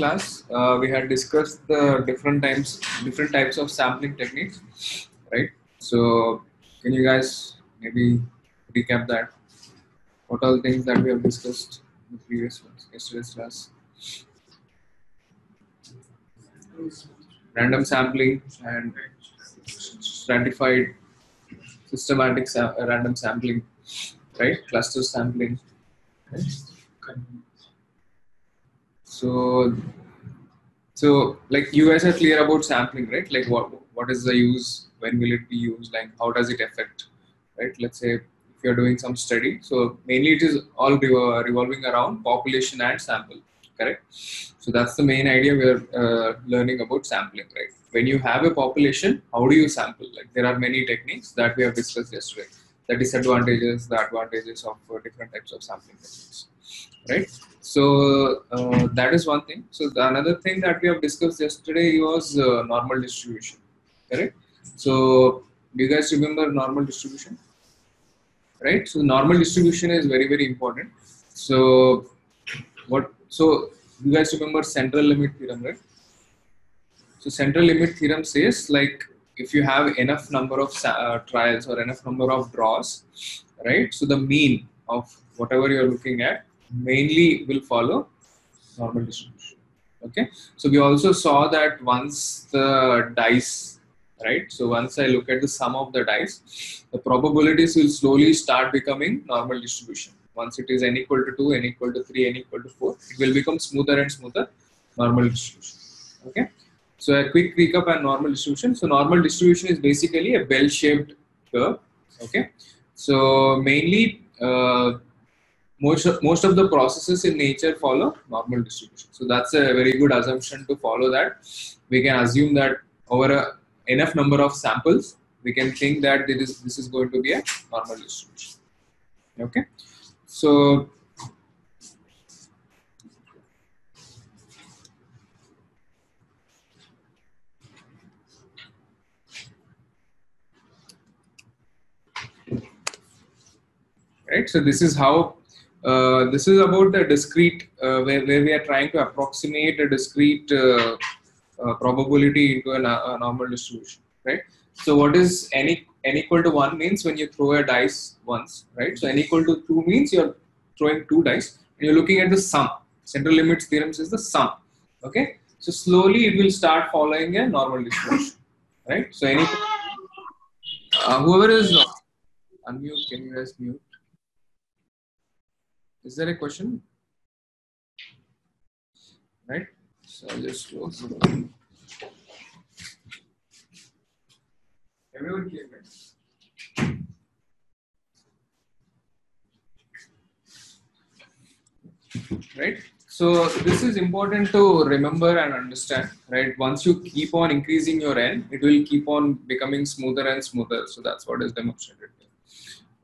class, we had discussed the different types of sampling techniques, right? So can you guys maybe recap that? What are the things that we have discussed in the previous ones, yesterday's class? Random sampling and stratified systematic random sampling, right? Cluster sampling. Right? So like you guys are clear about sampling, right? Like what is the use? When will it be used? Like how does it affect? Right? Let's say if you are doing some study, so mainly it is all revolving around population and sample. Correct. So that's the main idea we are learning about sampling, right? When you have a population, how do you sample? Like there are many techniques that we have discussed yesterday. The disadvantages, the advantages of different types of sampling techniques, right? So that is one thing. So another thing that we have discussed yesterday was normal distribution, correct? So do you guys remember normal distribution, right? So normal distribution is very, very important. So So you guys remember central limit theorem, right? So central limit theorem says like if you have enough number of trials or enough number of draws, right? So the mean of whatever you are looking at mainly will follow normal distribution. Okay. So we also saw that once the dice, right? So once I look at the sum of the dice, the probabilities will slowly start becoming normal distribution. Once it is n equal to 2, n equal to 3, n equal to 4, it will become smoother and smoother normal distribution. Okay. So a quick recap on normal distribution. So normal distribution is basically a bell-shaped curve. Okay. So mainly most of the processes in nature follow normal distribution. So that's a very good assumption to follow that. We can assume that over enough number of samples, we can think that this is going to be a normal distribution. Okay. So right, so this is how this is about the discrete where we are trying to approximate a discrete probability into a normal distribution, right? So what is n equal to 1 means when you throw a dice once, right? So n equal to 2 means you are throwing 2 dice and you are looking at the sum. Central limit theorem says the sum. Okay. So slowly it will start following a normal distribution, right? So any whoever is unmute, can you guys mute? Is there a question? Right. So I'll just close. Everyone clear, right? Right. So this is important to remember and understand, right? Once you keep on increasing your n, it will keep on becoming smoother and smoother. So that's what is demonstrated here,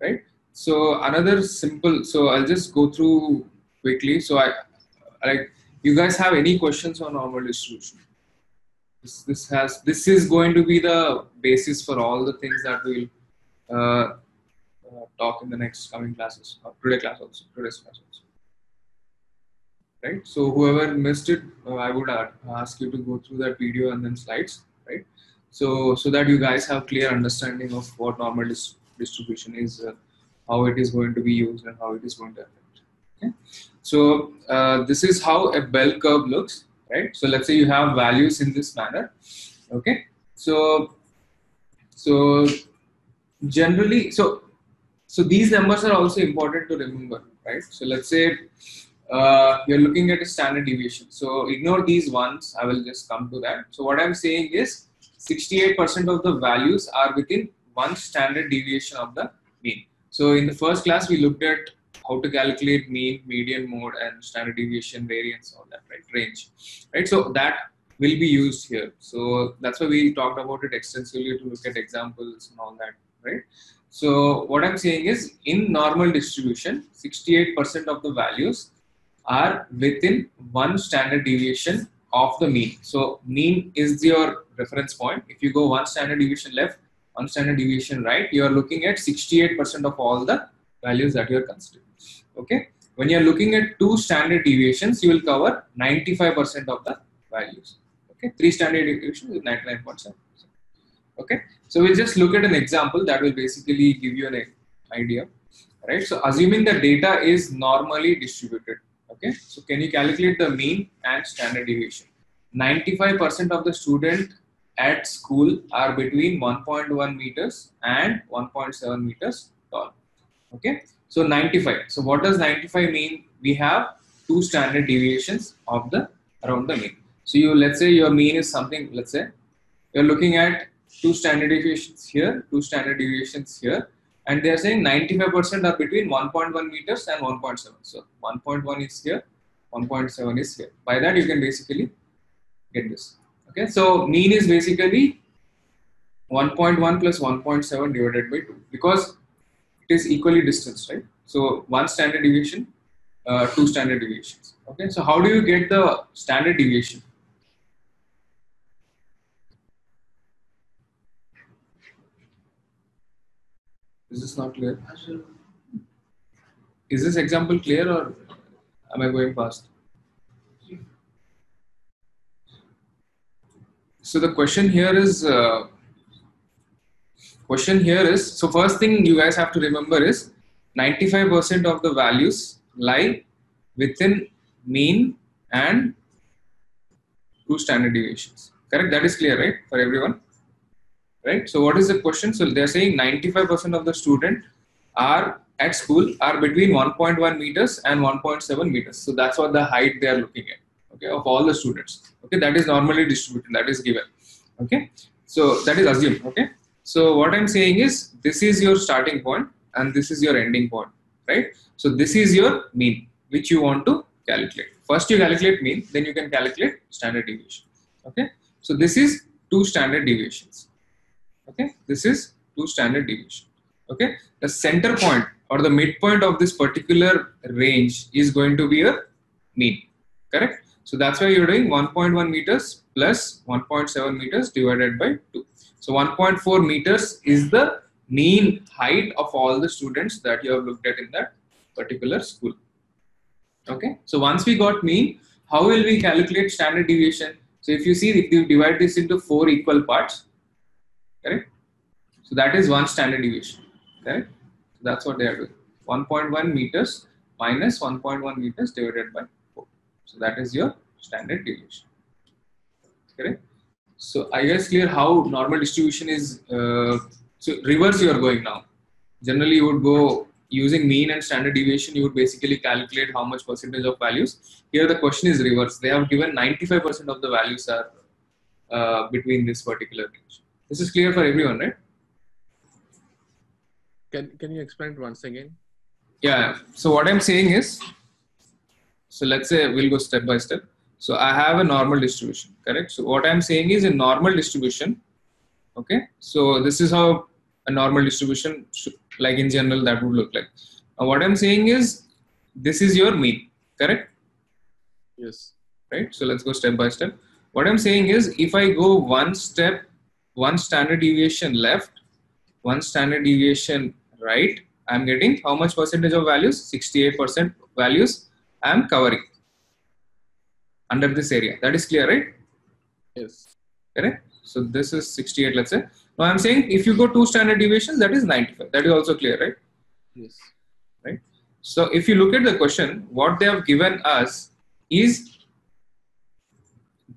right? So another simple. So I'll just go through quickly. So you guys have any questions on normal distribution? This is going to be the basis for all the things that we'll talk in the next coming classes, or today's class also, right? So whoever missed it, I would ask you to go through that video and then slides, right? So that you guys have clear understanding of what normal distribution is, how it is going to be used, and how it is going to affect. Okay, so this is how a bell curve looks. Right. So let's say you have values in this manner. Okay. So generally, so these numbers are also important to remember, right? So let's say you're looking at a standard deviation. So ignore these ones. I will just come to that. So what I'm saying is 68% of the values are within one standard deviation of the mean. So in the first class, we looked at how to calculate mean, median, mode, and standard deviation, variance, all that, right? Range, right? So that will be used here. So that's why we talked about it extensively to look at examples and all that, right? So what I'm saying is in normal distribution, 68% of the values are within one standard deviation of the mean. So mean is your reference point. If you go one standard deviation left, one standard deviation right, you are looking at 68% of all the values that you are considering. Okay, When you are looking at 2 standard deviations, you will cover 95% of the values. Okay, 3 standard deviations is 99.7%. Okay, so we'll just look at an example that will basically give you an idea. Right, so assuming the data is normally distributed. Okay, so can you calculate the mean and standard deviation? 95% of the students at school are between 1.1 meters and 1.7 meters tall. Okay, so 95. So what does 95 mean? We have 2 standard deviations of the around the mean. So you, let's say your mean is something, let's say you're looking at 2 standard deviations here, 2 standard deviations here, and they are saying 95% are between 1.1 meters and 1.7. So 1.1 is here, 1.7 is here. By that you can basically get this. Okay, so mean is basically 1.1 plus 1.7 divided by 2, because it is equally distanced, right? So 1 standard deviation, 2 standard deviations. Okay, so how do you get the standard deviation? Is this not clear? Is this example clear or am I going fast? So the question here is, so first thing you guys have to remember is 95% of the values lie within mean and 2 standard deviations. Correct? That is clear, right? For everyone. Right? So what is the question? So they are saying 95% of the students are at school are between 1.1 meters and 1.7 meters. So that's what the height they are looking at. Okay, of all the students. Okay, that is normally distributed, that is given. Okay, so that is assumed. Okay, so what I'm saying is this is your starting point and this is your ending point, right? So this is your mean which you want to calculate. First you calculate mean, then you can calculate standard deviation. Okay, so this is 2 standard deviations. Okay, this is 2 standard deviations. Okay, the center point or the midpoint of this particular range is going to be a mean, correct? So that's why you're doing 1.1 meters plus 1.7 meters divided by 2. So 1.4 meters is the mean height of all the students that you have looked at in that particular school. Okay. So once we got mean, how will we calculate standard deviation? So if you see, if you divide this into 4 equal parts, correct? So that is 1 standard deviation, correct? So that's what they are doing. 1.1 meters minus 1.1 meters divided by 4. So that is your standard deviation, correct? So I guess clear how normal distribution is. So reverse you are going now. Generally you would go using mean and standard deviation, you would basically calculate how much percentage of values. Here the question is reverse. They have given 95% of the values are between this particular range. This is clear for everyone, right? Can you explain it once again? Yeah, so what I'm saying is, so let's say we'll go step by step. So I have a normal distribution, correct? So what I'm saying is a normal distribution, okay? So this is how a normal distribution should, like in general, that would look like. Now what I'm saying is, this is your mean, correct? Yes. Right, so let's go step by step. What I'm saying is, if I go one step, 1 standard deviation left, 1 standard deviation right, I'm getting how much percentage of values? 68% values I'm covering under this area. That is clear, right? Yes. Correct. So this is 68, let's say. Now I'm saying if you go 2 standard deviations, that is 95. That is also clear, right? Yes. Right. So if you look at the question, what they have given us is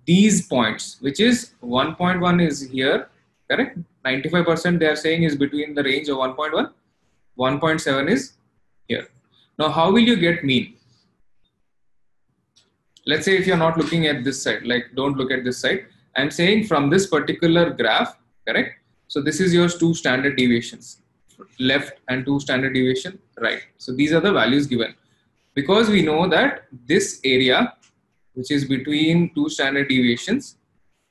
these points, which is 1.1 is here, correct? 95% they are saying is between the range of 1.1, 1.7 is here. Now how will you get mean? Let's say if you're not looking at this side, like don't look at this side. I'm saying from this particular graph, correct? So this is your 2 standard deviations, left and 2 standard deviation, right? So these are the values given. Because we know that this area, which is between 2 standard deviations,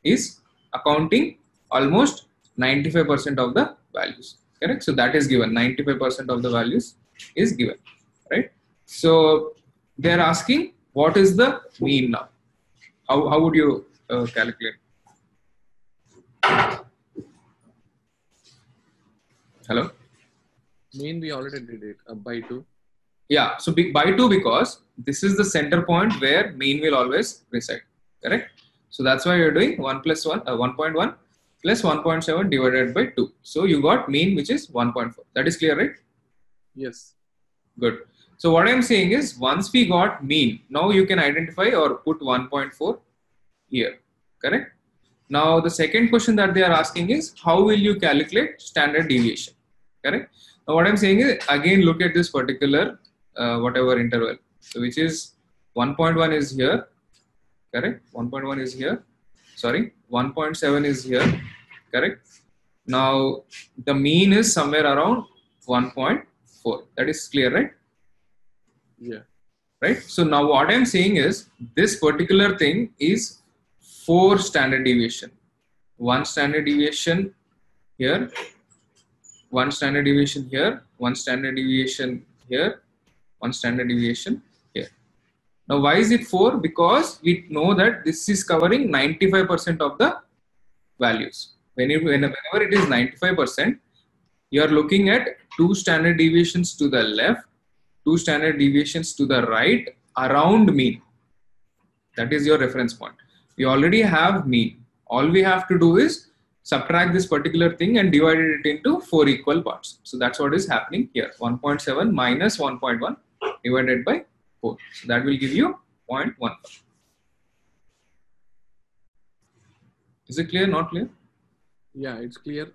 is accounting almost 95% of the values, correct? So that is given, 95% of the values is given, right? So they are asking, what is the mean now? How would you calculate? Hello? Mean we already did it by 2. Yeah, so by 2 because this is the center point where mean will always reside, correct? So that's why you're doing 1.1 plus 1.7 divided by 2. So you got mean which is 1.4. That is clear, right? Yes. Good. So what I'm saying is once we got mean, now you can identify or put 1.4 here, correct? Now the second question that they are asking is how will you calculate standard deviation, correct? Now what I'm saying is again look at this particular whatever interval. So which is 1.1 is here, correct? 1.1 is here, sorry, 1.7 is here, correct? Now the mean is somewhere around 1.4. That is clear, right? Yeah. Right. So now what I'm saying is this particular thing is 4 standard deviation. 1 standard deviation here, 1 standard deviation here, 1 standard deviation here, 1 standard deviation here. Now why is it 4? Because we know that this is covering 95% of the values. Whenever it is 95%, you are looking at 2 standard deviations to the left, 2 standard deviations to the right around mean. That is your reference point. We already have mean. All we have to do is subtract this particular thing and divide it into 4 equal parts. So that's what is happening here. 1.7 minus 1.1 divided by 4. So that will give you 0.15. Is it clear? Not clear? Yeah, it's clear.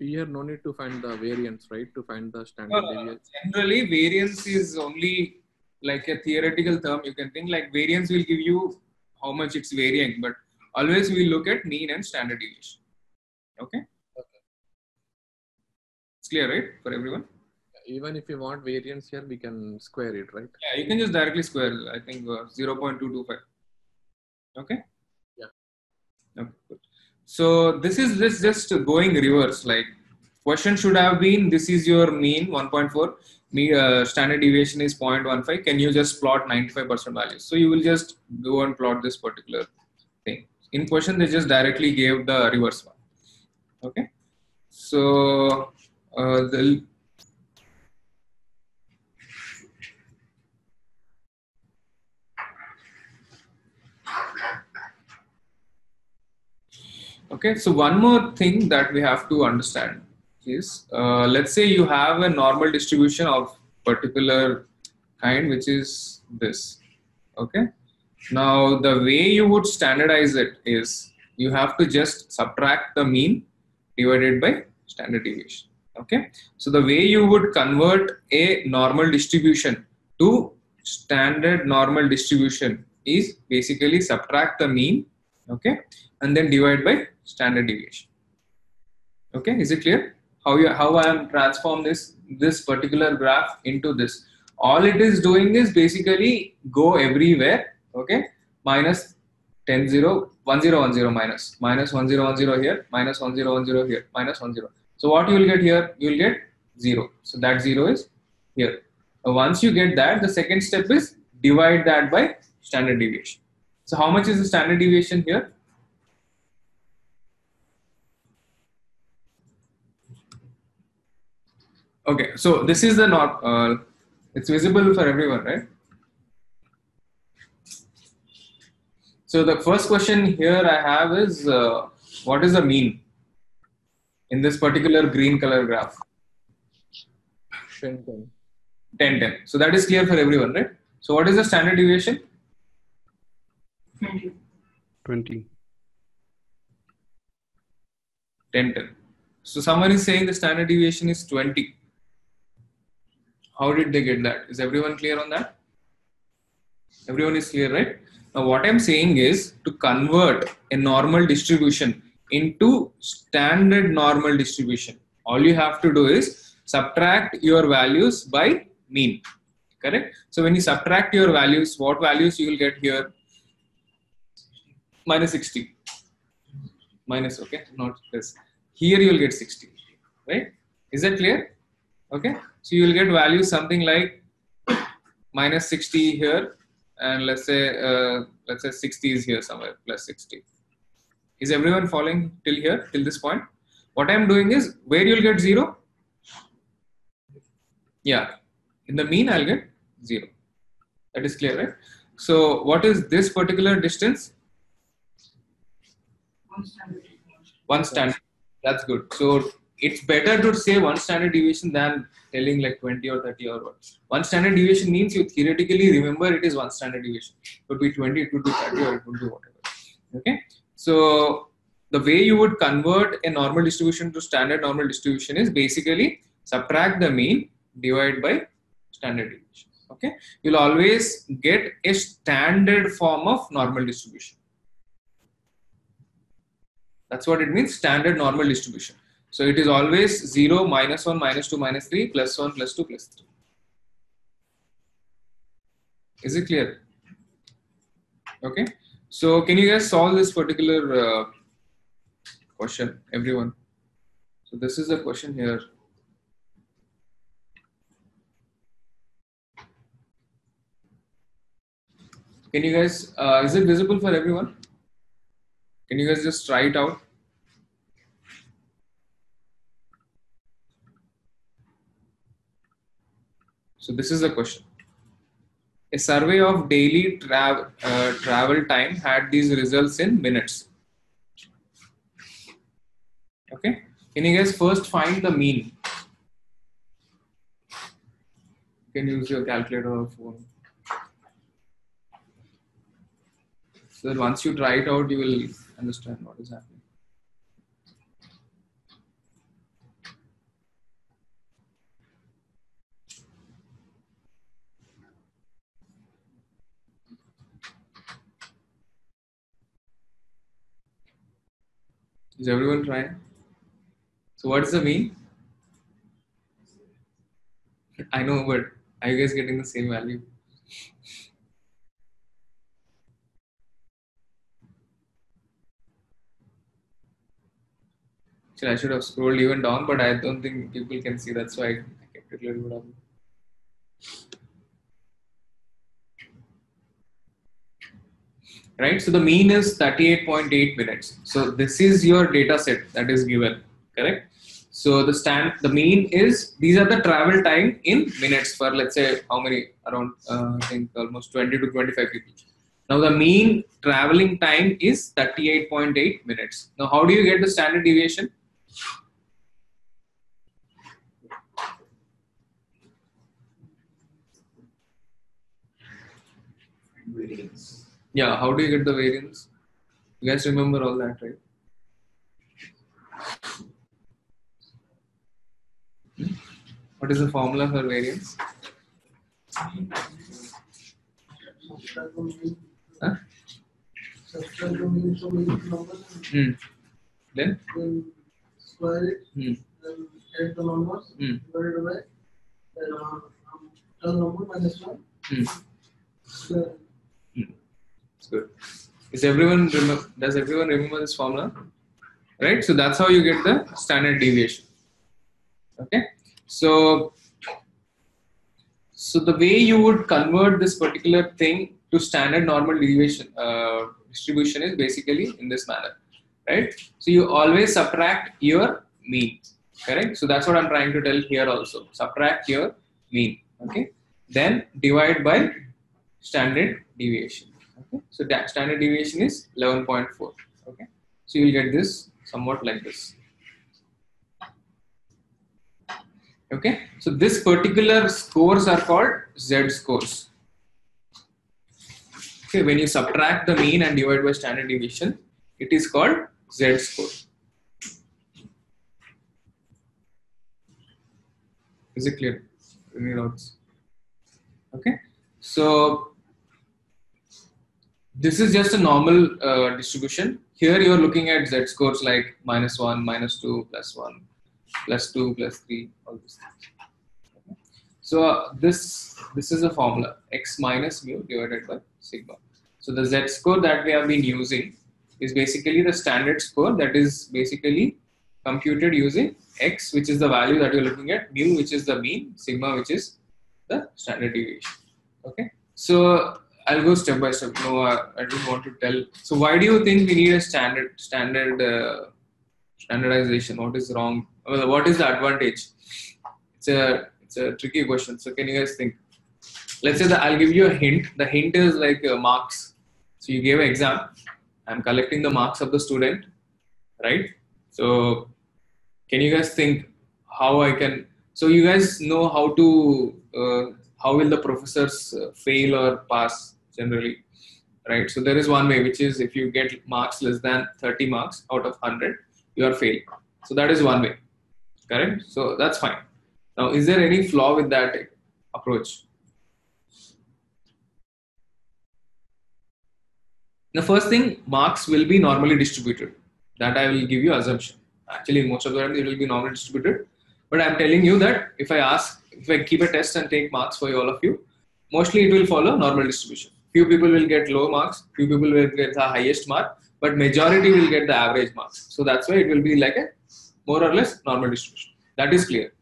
Here no need to find the variance, right? To find the standard deviation. Generally, variance is only like a theoretical term. You can think like variance will give you how much it's varying, but always we look at mean and standard deviation. Okay? Okay. It's clear, right? For everyone? Even if you want variance here, we can square it, right? Yeah, you can just directly square, I think 0.225. Okay? Yeah. Okay, good. So this is just going reverse, like question should have been this is your mean 1.4, standard deviation is 0.15, can you just plot 95% values? So you will just go and plot this particular thing. In question they just directly gave the reverse one. Okay, so okay, so one more thing that we have to understand is, let's say you have a normal distribution of particular kind, which is this, okay? Now the way you would standardize it is, you have to just subtract the mean divided by standard deviation, okay? So the way you would convert a normal distribution to standard normal distribution is basically subtract the mean, okay? And then divide by standard deviation. Okay, is it clear? How I am transform this particular graph into this? All it is doing is basically go everywhere. Okay, minus 10 0 10 10 minus minus 10 10 here, minus 10 10 here, minus 10. So what you will get here? You will get 0. So that 0 is here. Once you get that, the second step is divide that by standard deviation. So how much is the standard deviation here? Okay, so this is the norm. It's visible for everyone, right? So the first question here I have is, what is the mean in this particular green color graph? 10, 10. So that is clear for everyone, right? So what is the standard deviation? 20. 10, 10. So someone is saying the standard deviation is 20. How did they get that? Is everyone clear on that? Everyone is clear, right? Now what I'm saying is to convert a normal distribution into standard normal distribution. All you have to do is subtract your values by mean, correct? So when you subtract your values, what values you will get here? Minus 60. Minus, okay, not this. Here you will get 60, right? Is that clear? Okay. So you will get values something like minus 60 here, and let's say 60 is here somewhere, plus 60. Is everyone following till here, till this point? What I am doing is where you will get 0. Yeah, in the mean I will get 0. That is clear, right? So what is this particular distance? 1 standard. That's good. So it's better to say 1 standard deviation than telling like 20 or 30 or what. 1 standard deviation means you theoretically remember it is 1 standard deviation. It would be 20, it would be 30, or it would be whatever. Okay. So the way you would convert a normal distribution to standard normal distribution is basically subtract the mean, divide by standard deviation. Okay. You'll always get a standard form of normal distribution. That's what it means, standard normal distribution. So it is always 0, minus 1, minus 2, minus 3, plus 1, plus 2, plus 3. Is it clear? Okay. So can you guys solve this particular question, everyone? So this is the question here. Can you guys, is it visible for everyone? Can you guys just try it out? So this is the question. A survey of daily travel time had these results in minutes. Okay. Can you guys first find the mean? You can use your calculator or phone. So that once you try it out, you will understand what is happening. Is everyone trying? So what's the mean? I know, but are you guys getting the same value? Actually, I should have scrolled even down, but I don't think people can see. That's why I kept it a little bit up. Right, so the mean is 38.8 minutes. So this is your data set that is given, correct? So the mean is, these are the travel time in minutes for, let's say, how many, around I think almost 20 to 25 people. Now the mean traveling time is 38.8 minutes. Now how do you get the standard deviation? Variance. Yeah, how do you get the variance? You guys remember all that, right? What is the formula for variance? Huh? Hmm. Then? Square it, then add the numbers, divide by the number minus 1. Square. Good. Does everyone remember this formula? Right? So that's how you get the standard deviation. Okay. So the way you would convert this particular thing to standard normal deviation distribution is basically in this manner. Right? So you always subtract your mean. Correct? So that's what I'm trying to tell here also. Subtract your mean. Okay. Then divide by standard deviation. Okay. So that standard deviation is 11.4. Okay. So you will get this somewhat like this. Okay. So this particular scores are called Z scores. Okay. When you subtract the mean and divide by standard deviation, it is called Z score. Is it clear? Any doubts? Okay. So this is just a normal distribution. Here you are looking at Z scores like minus 1, minus 2, plus 1, plus 2, plus 3, all these things. Okay. So this is a formula, x minus mu divided by sigma. So the Z score that we have been using is basically the standard score that is basically computed using x, which is the value that you are looking at, mu, which is the mean, sigma, which is the standard deviation. Okay. So I'll go step by step. No, I don't want to tell. So why do you think we need a standardization? What is wrong? Well, what is the advantage? It's a tricky question. So can you guys think? let's say that I'll give you a hint. The hint is like marks. So you gave an exam. I'm collecting the marks of the student, right? So can you guys think how I can? So you guys know how to how will the professors fail or pass generally, right? So there is one way, which is if you get marks less than 30 marks out of 100, you are failed. So that is one way, correct? So that's fine. Now, is there any flaw with that approach? The first thing, marks will be normally distributed. That I will give you assumption. Actually, most of the time it will be normally distributed. But I'm telling you that if I ask, if I keep a test and take marks for all of you, mostly it will follow normal distribution. Few people will get low marks, few people will get the highest mark, but majority will get the average marks. So that's why it will be like a more or less normal distribution. That is clear.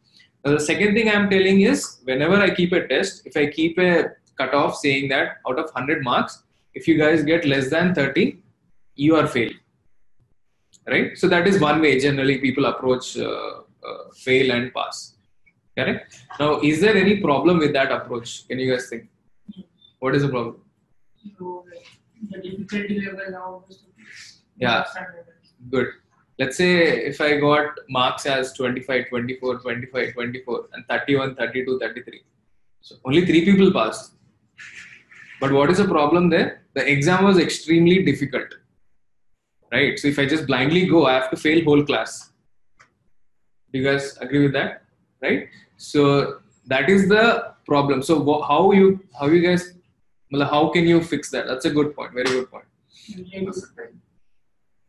Now, the second thing I am telling is whenever I keep a test, if I keep a cutoff saying that out of 100 marks, if you guys get less than 30, you are failed, right? So that is one way generally people approach fail and pass, correct? Now, is there any problem with that approach? Can you guys think? What is the problem? The difficulty level now. Yeah, good. Let's say if I got marks as 25, 24, 25, 24 and 31, 32, 33. So only 3 people passed. But what is the problem there? The exam was extremely difficult, right? So if I just blindly go, I have to fail whole class. Do you guys agree with that? Right? So that is the problem. So how can you fix that? That's a good point. Very good point.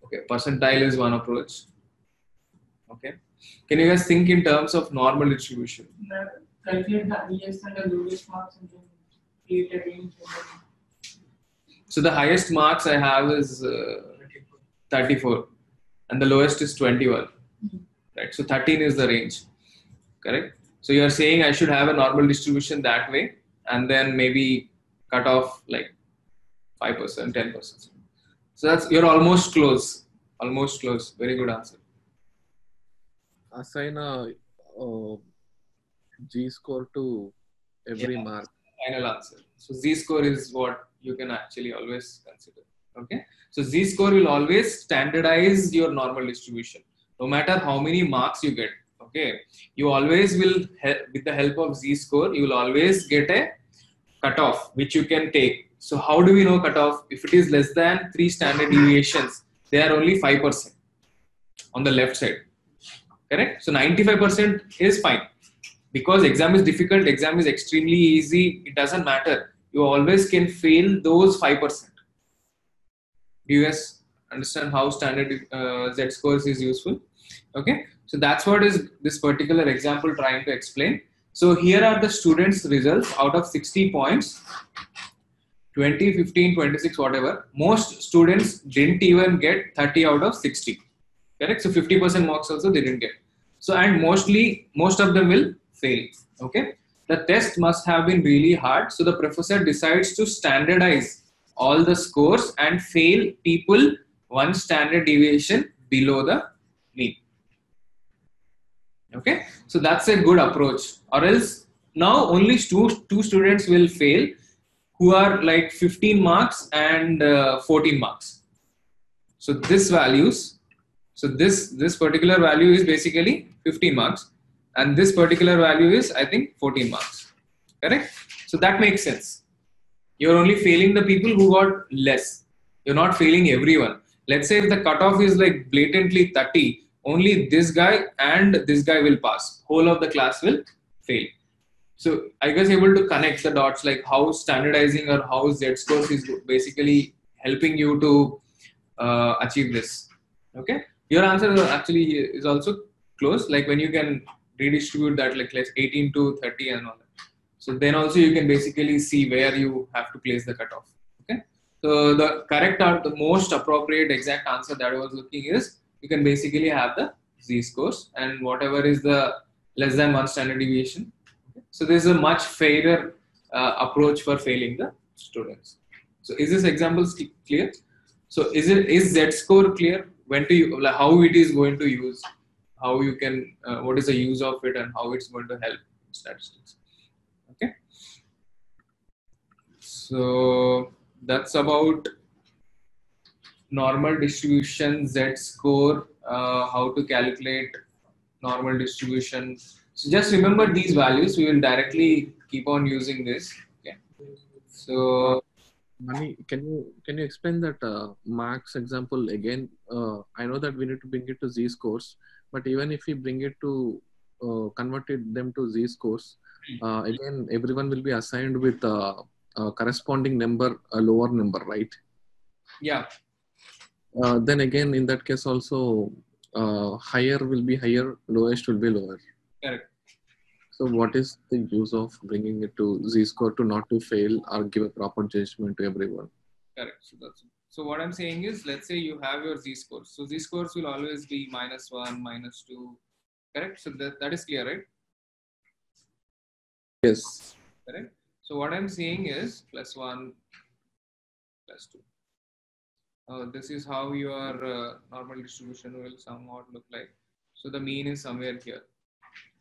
Okay, percentile is one approach. Okay, can you guys think in terms of normal distribution? So the highest marks I have is 34 and the lowest is 21, right? So 13 is the range, correct? So you are saying I should have a normal distribution that way and then maybe cut off like 5%, 10%. So that's, you're almost close, almost close. Very good answer. Assign a G-score to every mark. Final answer. So Z-score is what you can actually always consider. Okay. So Z-score will always standardize your normal distribution, no matter how many marks you get. Okay. You always will, with the help of Z-score, you will always get a cutoff which you can take. So how do we know cutoff? If it is less than 3 standard deviations, they are only 5% on the left side, correct? So 95% is fine because exam is difficult, exam is extremely easy. It doesn't matter. You always can fail those 5%. Do you guys understand how standard Z scores is useful? Okay. So that's what is this particular example trying to explain. So here are the students' results out of 60 points. 20, 15, 26, whatever. Most students didn't even get 30 out of 60. Correct? So 50% marks also they didn't get. So and most of them will fail. Okay. The test must have been really hard. So the professor decides to standardize all the scores and fail people 1 standard deviation below the mean. Okay. So that's a good approach. Or else now only two students will fail, who are like 15 marks and 14 marks. So this values, so this particular value is basically 15 marks and this particular value is I think 14 marks, correct? So that makes sense. You're only failing the people who got less. You're not failing everyone. Let's say if the cutoff is like blatantly 30, only this guy and this guy will pass. Whole of the class will fail. So I was able to connect the dots, like how standardizing or how Z-scores is basically helping you to achieve this. Okay. Your answer is actually is also close. Like when you can redistribute that, like 18 to 30 and all that. So then also you can basically see where you have to place the cutoff. Okay. So the correct or the most appropriate exact answer that I was looking is you can basically have the Z-scores and whatever is the less than 1 standard deviation. So this is a much fairer approach for failing the students. So is this example clear? So is Z-score clear? When do you, like how it is going to use, how you can, what is the use of it and how it's going to help statistics. Okay. So that's about normal distribution, Z score, how to calculate normal distribution. So just remember these values. We will directly keep on using this. Okay. So Mani, can you explain that Marx example again? I know that we need to bring it to Z scores, but even if we bring it to converted them to Z scores, again everyone will be assigned with a corresponding number, a lower number, right? Yeah. Then again, in that case also, higher will be higher, lowest will be lower. Correct. So what is the use of bringing it to Z-score to not to fail or give a proper judgment to everyone? Correct. So, what I'm saying is, let's say you have your Z-scores. So Z-scores will always be -1, -2. Correct. So that is clear, right? Yes. Correct. So what I'm saying is +1, +2. This is how your normal distribution will somewhat look like. So the mean is somewhere here.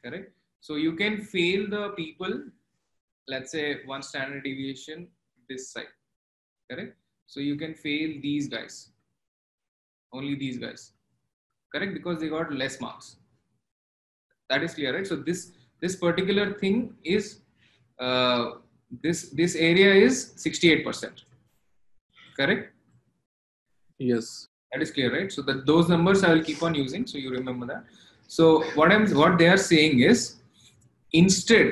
Correct. So you can fail the people, let's say 1 standard deviation this side, correct? So you can fail these guys, only these guys, correct? Because they got less marks. That is clear, right? So this particular thing is, this area is 68%, correct? Yes. That is clear, right? So that those numbers I will keep on using, so you remember that. So what they are saying is, instead,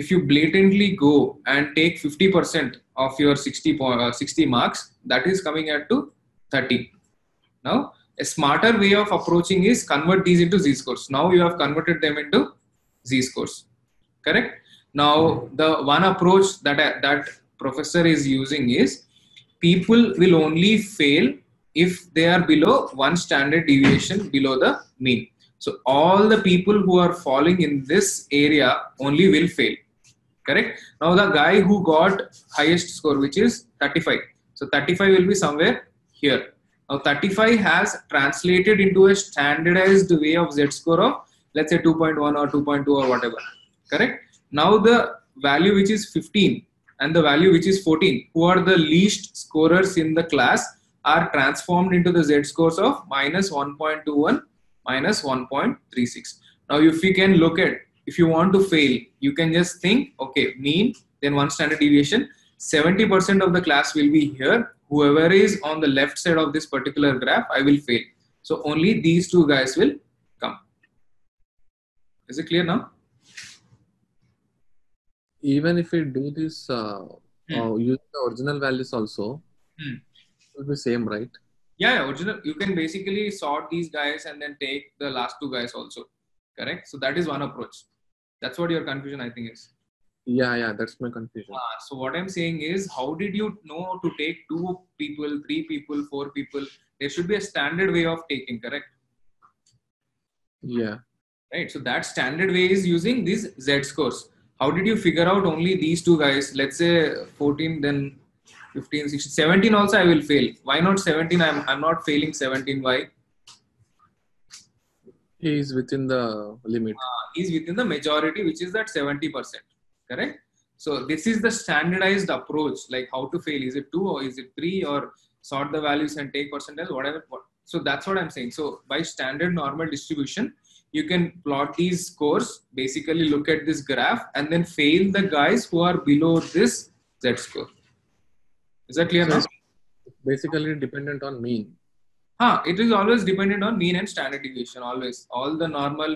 if you blatantly go and take 50% of your 60 marks, that is coming at to 30. Now, a smarter way of approaching is convert these into Z-scores. Now you have converted them into Z-scores, correct? Now, the one approach that professor is using is, people will only fail if they are below 1 standard deviation below the mean. So all the people who are falling in this area only will fail, correct? Now the guy who got highest score, which is 35. So 35 will be somewhere here. Now 35 has translated into a standardized way of Z score of, let's say 2.1 or 2.2 or whatever, correct? Now the value which is 15 and the value which is 14, who are the least scorers in the class, are transformed into the Z scores of -1.21, -1.36. Now, if you can look at, if you want to fail, you can just think, okay, mean, then 1 standard deviation, 70% of the class will be here. Whoever is on the left side of this particular graph, I will fail. So only these two guys will come. Is it clear now? Even if we do this, use the original values also, it will be same, right? Yeah, original. You can basically sort these guys and then take the last two guys also, correct? So that is one approach. That's what your confusion, I think, is. Yeah, that's my confusion. So what I'm saying is, how did you know to take 2 people, 3 people, 4 people? There should be a standard way of taking, correct? Yeah. Right. So that standard way is using these Z scores. How did you figure out only these two guys? Let's say 14, then 15, 16, 17 also I will fail. Why not 17? I'm not failing 17. Why? He is within the limit. He is within the majority, which is that 70%. Correct? So this is the standardized approach, like how to fail. Is it 2 or is it 3, or sort the values and take percentile, whatever. So that's what I'm saying. So by standard normal distribution, you can plot these scores, basically look at this graph and then fail the guys who are below this Z score. Is that clear now? Basically dependent on mean. It is always dependent on mean and standard deviation. Always. All the normal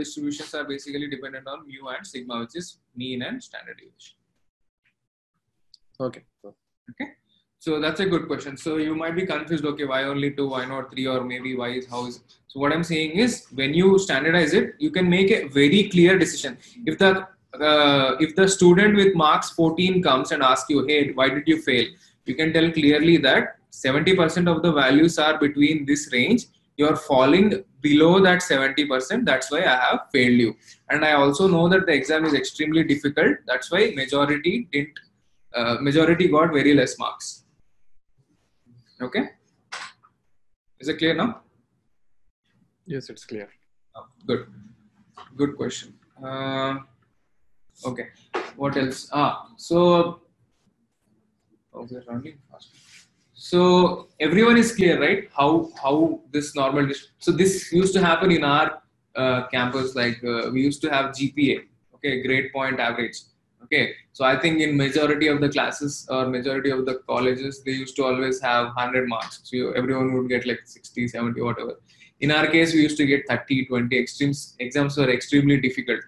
distributions are basically dependent on mu and sigma, which is mean and standard deviation. Okay. Okay. So that's a good question. So you might be confused. Okay, why only 2? Why not 3? Or maybe why is how is? So what I'm saying is, when you standardize it, you can make a very clear decision. If the student with marks 14 comes and asks you, hey, why did you fail? You can tell clearly that 70% of the values are between this range. You are falling below that 70%. That's why I have failed you. And I also know that the exam is extremely difficult. That's why majority got very less marks. Okay. Is it clear now? Yes, it's clear. Good question. Okay. what else? So how's it running fast? So everyone is clear, right? How this normal distribution. So this used to happen in our campus, like we used to have GPA, okay, grade point average, okay. So I think in majority of the classes or majority of the colleges, they used to always have 100 marks. So everyone would get like 60, 70, whatever. In our case, we used to get 30, 20. Exams were extremely difficult,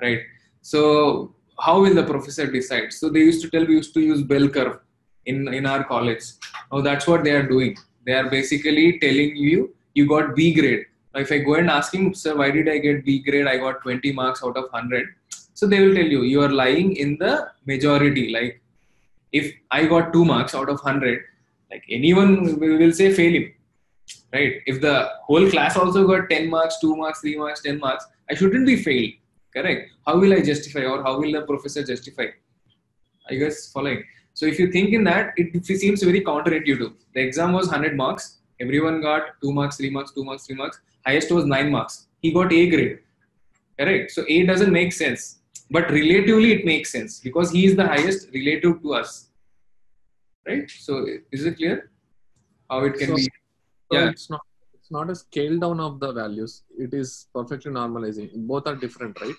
right? So how will the professor decide? So they used to tell, we used to use bell curve in our college. Oh, that's what they are doing. They are basically telling you, you got B grade. Now, if I go and ask him, sir, why did I get B grade? I got 20 marks out of 100. So they will tell you, you are lying in the majority. Like if I got 2 marks out of 100, like anyone will say fail him. Right? If the whole class also got 10 marks, 2 marks, 3 marks, 10 marks, I shouldn't be failed. Correct? How will I justify, or how will the professor justify? Are you guys following? So if you think in that, it seems very counterintuitive. The exam was 100 marks. Everyone got 2 marks, 3 marks, 2 marks, 3 marks. Highest was 9 marks. He got A grade. Correct? So A doesn't make sense. But relatively it makes sense because he is the highest relative to us. Right? So is it clear how it can be? So yeah, it's not a scale down of the values. It is perfectly normalizing. Both are different, right?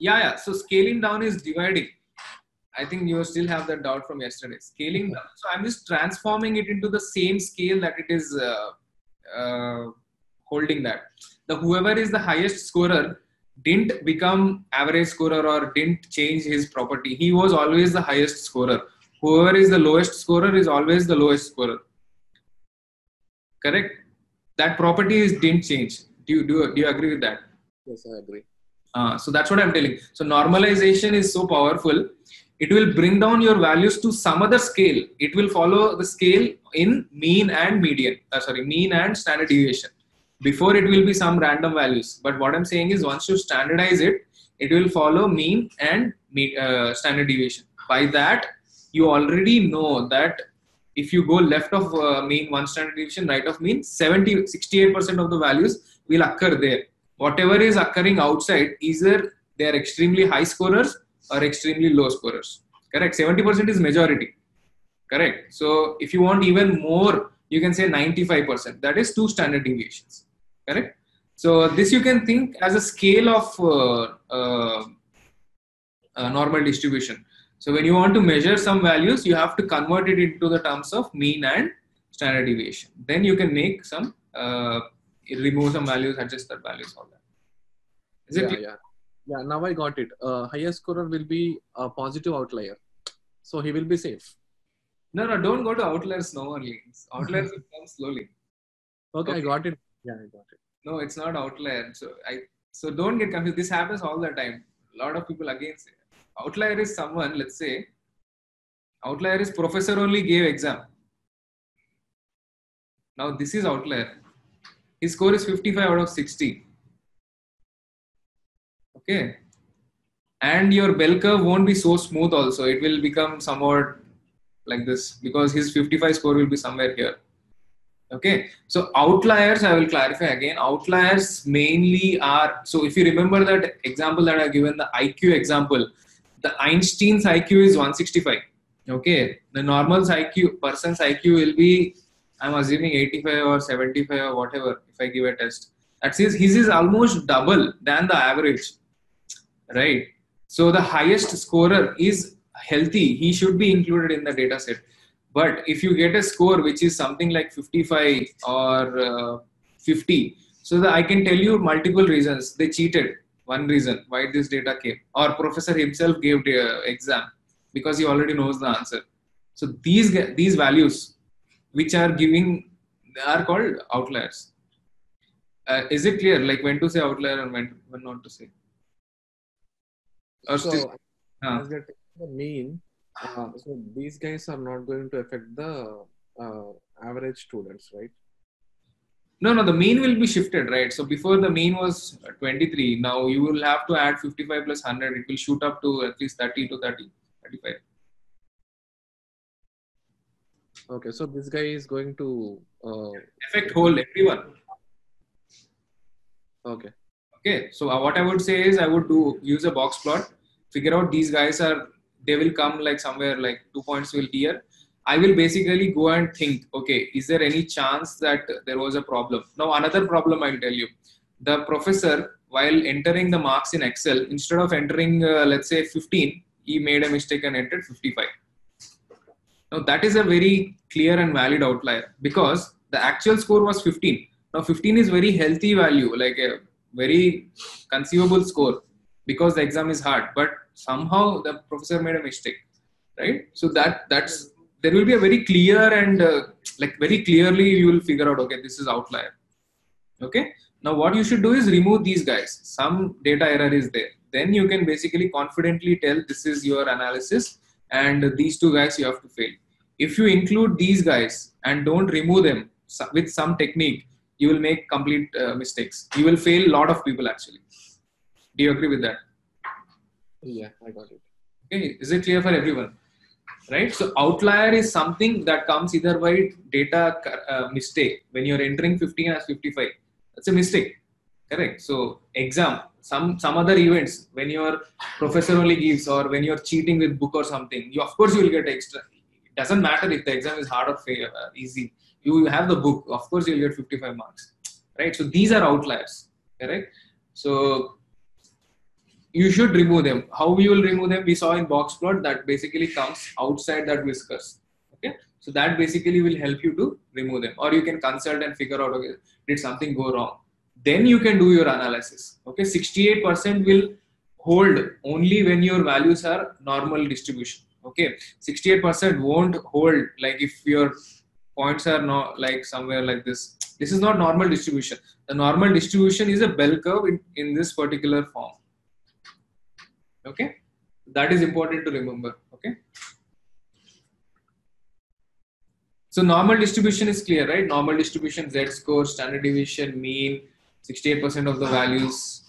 Yeah, yeah. So scaling down is dividing. I think you still have that doubt from yesterday. Scaling down. So I'm just transforming it into the same scale that it is holding that. The whoever is the highest scorer didn't become average scorer or didn't change his property. He was always the highest scorer. Whoever is the lowest scorer is always the lowest scorer. Correct? That property is didn't change. Do you agree with that? Yes, I agree. So that's what I'm telling. So normalization is so powerful. It will bring down your values to some other scale. It will follow the scale in mean and median. Mean and standard deviation. Before it will be some random values. But what I'm saying is once you standardize it, it will follow mean and standard deviation. By that, you already know that if you go left of mean 1 standard deviation, right of mean, 68% of the values will occur there. Whatever is occurring outside, either they are extremely high scorers or extremely low scorers. Correct? 70% is majority. Correct? So if you want even more, you can say 95%. That is 2 standard deviations. Correct? So this you can think as a scale of normal distribution. So when you want to measure some values, you have to convert it into the terms of mean and standard deviation. Then you can make some, remove some values, adjust the values, all that. Is it clear? Yeah. Yeah, now I got it. Highest scorer will be a positive outlier. So he will be safe. No, no, don't go to outliers now only. Outliers will come slowly. Okay, I got it. Yeah, I got it. No, it's not outlier. So don't get confused. This happens all the time. A lot of people again say, outlier is someone, let's say, outlier is professor only gave exam. Now this is outlier. His score is 55 out of 60. Okay. And your bell curve won't be so smooth also. It will become somewhat like this because his 55 score will be somewhere here. Okay. So outliers, I will clarify again. Outliers mainly are, so if you remember that example that I given, the IQ example, the Einstein's IQ is 165. Okay. The normal IQ, person's IQ will be, I'm assuming 85 or 75 or whatever, if I give a test. That says his is almost double than the average. Right. So the highest scorer is healthy. He should be included in the data set. But if you get a score which is something like 55 or 50, so that I can tell you multiple reasons. They cheated. One reason why this data came, or professor himself gave the exam because he already knows the answer. So these values which are giving are called outliers. Is it clear? Like when to say outlier and when not to say? Or so still, as you're taking the mean, so these guys are not going to affect the average students, right? No, no, the mean will be shifted, right? So before the mean was 23. Now you will have to add 55 plus 100. It will shoot up to at least 30 to 30, 35. Okay, so this guy is going to affect whole everyone. Okay. Okay, so what I would say is I would use a box plot. figure out these guys are, they will come like somewhere like 2 points will here. I will basically go and think, okay, is there any chance that there was a problem? Now another problem I'll tell you. The professor, while entering the marks in Excel, instead of entering let's say 15, he made a mistake and entered 55. Now that is a very clear and valid outlier because the actual score was 15. Now 15 is very healthy value, like a very conceivable score because the exam is hard, but somehow the professor made a mistake, right? So that's, there will be a very clear and like very clearly you will figure out, okay, this is outlier. Okay. Now what you should do is remove these guys. Some data error is there. Then you can basically confidently tell this is your analysis and these two guys you have to fail. If you include these guys and don't remove them with some technique, you will make complete mistakes. You will fail a lot of people actually. Do you agree with that? Yeah, I got it. Okay, is it clear for everyone? Right. So outlier is something that comes either by data mistake. When you're entering 15 as 55, that's a mistake. Correct. So exam, some other events when your professor only gives or when you're cheating with book or something, you of course you will get extra. It doesn't matter if the exam is hard or easy. You have the book, of course you'll get 55 marks. Right. So these are outliers. Correct. So you should remove them. How you will remove them? We saw in box plot that basically comes outside that whiskers. Okay. So that basically will help you to remove them, or you can consult and figure out, okay, did something go wrong? Then you can do your analysis. Okay. 68% will hold only when your values are normal distribution. Okay. 68% won't hold. Like if your points are not like somewhere like this, this is not normal distribution. The normal distribution is a bell curve in this particular form. Okay. That is important to remember. Okay. So normal distribution is clear, right? Normal distribution, Z score, standard deviation, mean, 68% of the values,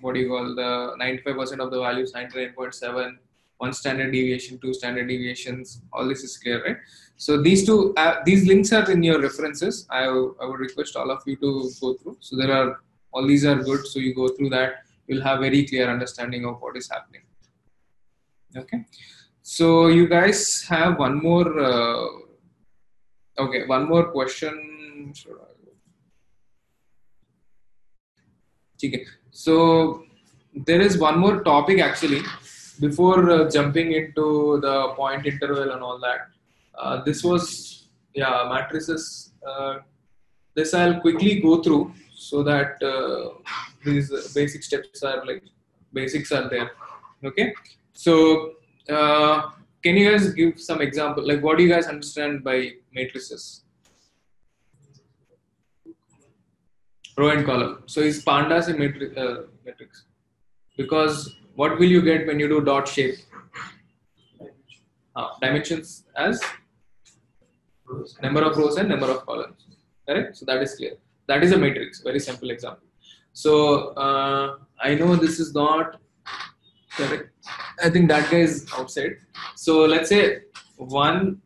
what do you call the 95% of the values, 99.7, one standard deviation, two standard deviations, all this is clear, right? So these two, these links are in your references. I would request all of you to go through. So there are, all these are good. So you go through that. You'll have very clear understanding of what is happening. Okay. So you guys have one more, okay, one more question. Okay. So there is one more topic actually before jumping into the point interval and all that. This was, yeah, matrices. This I'll quickly go through so that these basic steps are like basics are there. Okay. So can you guys give some example, like what do you guys understand by matrices? Row and column. So is pandas a matrix? Because what will you get when you do dot shape? Dimensions as number of rows and number of columns. Correct. So that is clear. That is a matrix. Very simple example. So I know this is not correct. I think that guy is outside. So let's say 1,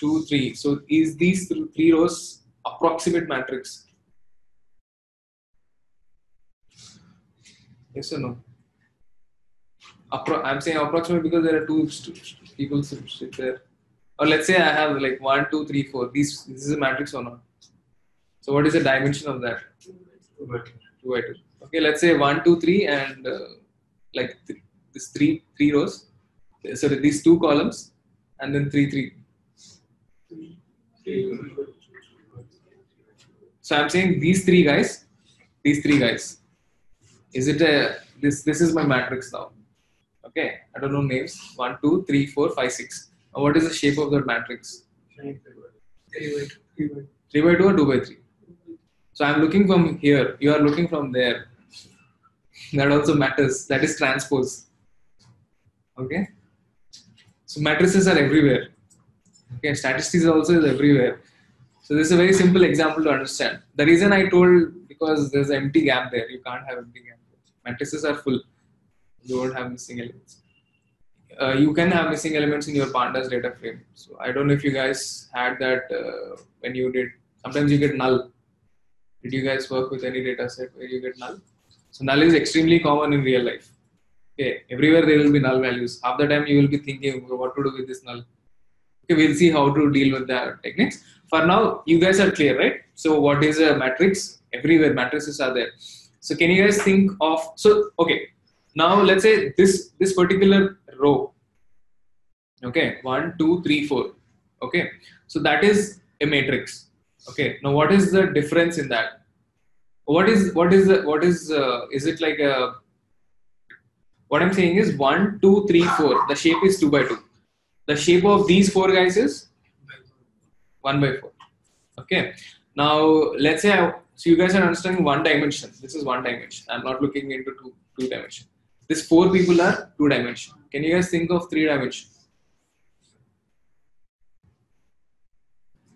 2, 3. So is these three rows approximate matrix? Yes or no? I'm saying approximate because there are two people sit there. Or let's say I have like 1, 2, 3, 4. This is a matrix or not? So what is the dimension of that? 2 by 2. Okay, let's say 1, 2, 3 and like this three rows. So these two columns and then 3, 3. So I'm saying these three guys. Is it a this is my matrix now? Okay, I don't know names. 1, 2, 3, 4, 5, 6. Now what is the shape of the matrix? 3 by 2 or 2 by 3? So I'm looking from here. You are looking from there. That also matters. That is transpose. Okay. So matrices are everywhere. Okay. Statistics also is everywhere. So this is a very simple example to understand. The reason I told because there's an empty gap there. You can't have empty gap. Matrices are full. You won't have missing elements. You can have missing elements in your pandas data frame. So I don't know if you guys had that when you did. Sometimes you get null. Did you guys work with any data set where you get null? So null is extremely common in real life. Okay, everywhere there will be null values. Half the time you will be thinking what to do with this null. Okay, we'll see how to deal with the techniques. For now, you guys are clear, right? So what is a matrix? Everywhere matrices are there. So can you guys think of, so okay, now let's say this particular row. Okay, 1, 2, 3, 4. Okay, so that is a matrix. Okay, now what is the difference in that? Is it like a, what I'm saying is 1, 2, 3, 4. The shape is 2 by 2. The shape of these four guys is 1 by 4. Okay. Now let's say so you guys are understanding one dimension. This is one dimension. I'm not looking into two dimension. These four people are 2 dimension. Can you guys think of 3 dimension?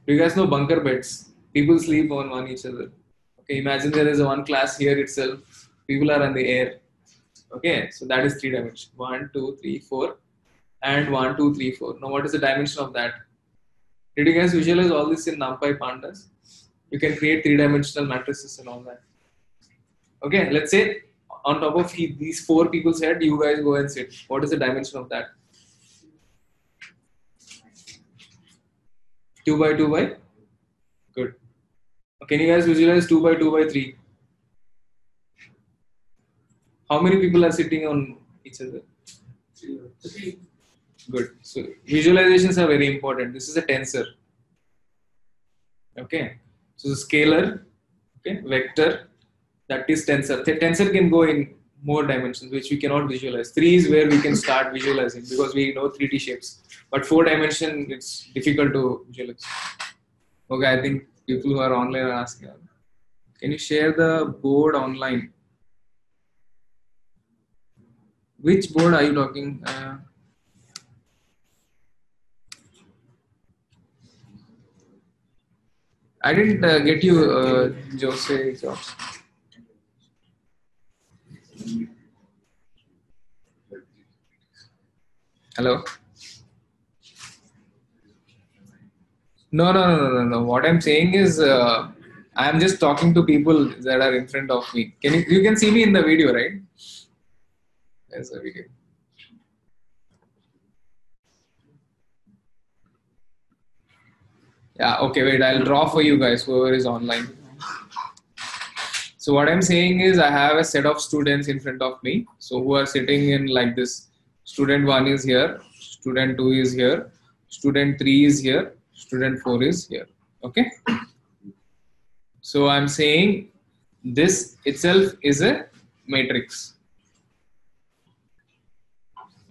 Do you guys know bunker beds? People sleep on each other. Okay. Imagine there is one class here itself. People are in the air. Okay, so that is 3 dimension. 1, 2, 3, 4, and 1, 2, 3, 4. Now, what is the dimension of that? Did you guys visualize all this in NumPy pandas? You can create 3-dimensional matrices and all that. Okay, let's say on top of these 4 people's head, you guys go and sit. What is the dimension of that? 2 by 2 by. Good. Can you guys visualize 2 by 2 by 3? How many people are sitting on each other? 3. Good. So visualizations are very important. This is a tensor. Okay. So the scalar, okay, vector, that is tensor. The tensor can go in more dimensions, which we cannot visualize. 3 is where we can start visualizing because we know 3D shapes. But 4 dimension, it's difficult to visualize. Okay. I think people who are online are asking, can you share the board online? Which board are you talking? I didn't get you, Jose Jobs. Hello. No. What I'm saying is, I'm just talking to people that are in front of me. Can you can see me in the video, right? Yes, we do. Yeah. Okay. Wait. I'll draw for you guys. Whoever is online. So what I'm saying is, I have a set of students in front of me. So who are sitting in like this? Student 1 is here. Student 2 is here. Student 3 is here. Student 4 is here. Okay. So I'm saying this itself is a matrix.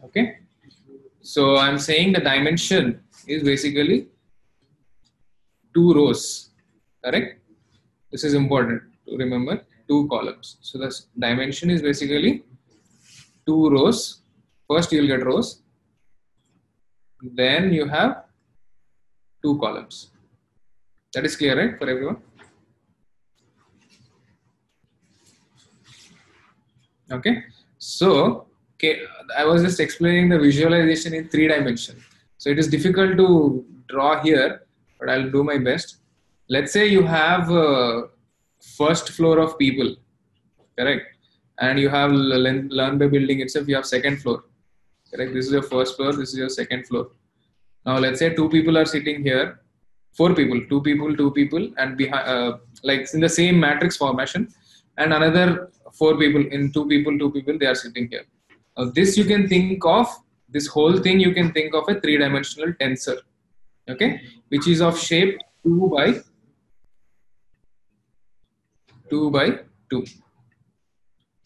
Okay, so I'm saying the dimension is basically 2 rows, correct? This is important to remember. 2 columns. So the dimension is basically 2 rows. First you'll get rows, then you have 2 columns. That is clear, right, for everyone? Okay, so. Okay, I was just explaining the visualization in 3 dimension. So it is difficult to draw here, but I'll do my best. Let's say you have first floor of people, correct? And you have learn by building itself. You have second floor, correct? This is your first floor. This is your second floor. Now let's say 2 people are sitting here, 4 people, 2 people, and behind, like in the same matrix formation, and another 4 people in 2 people, 2 people. They are sitting here. This you can think of, this whole thing you can think of a 3-dimensional tensor, okay, which is of shape 2 by 2 by 2.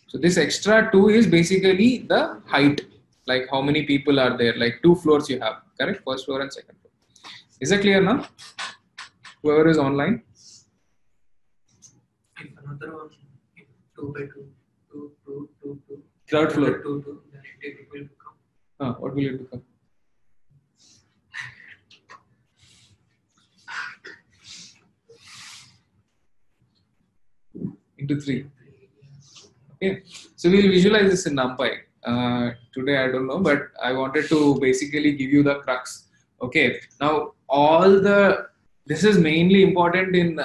So this extra 2 is basically the height, like how many people are there, like 2 floors you have, correct? First floor and second floor. Is that clear now? Whoever is online. Another one, 2 by 2, 2, 2, 2, 2. Third floor. What will it become? Into 3. Okay. So we'll visualize this in NumPy. Today I don't know, but I wanted to basically give you the crux. Okay. Now this is mainly important in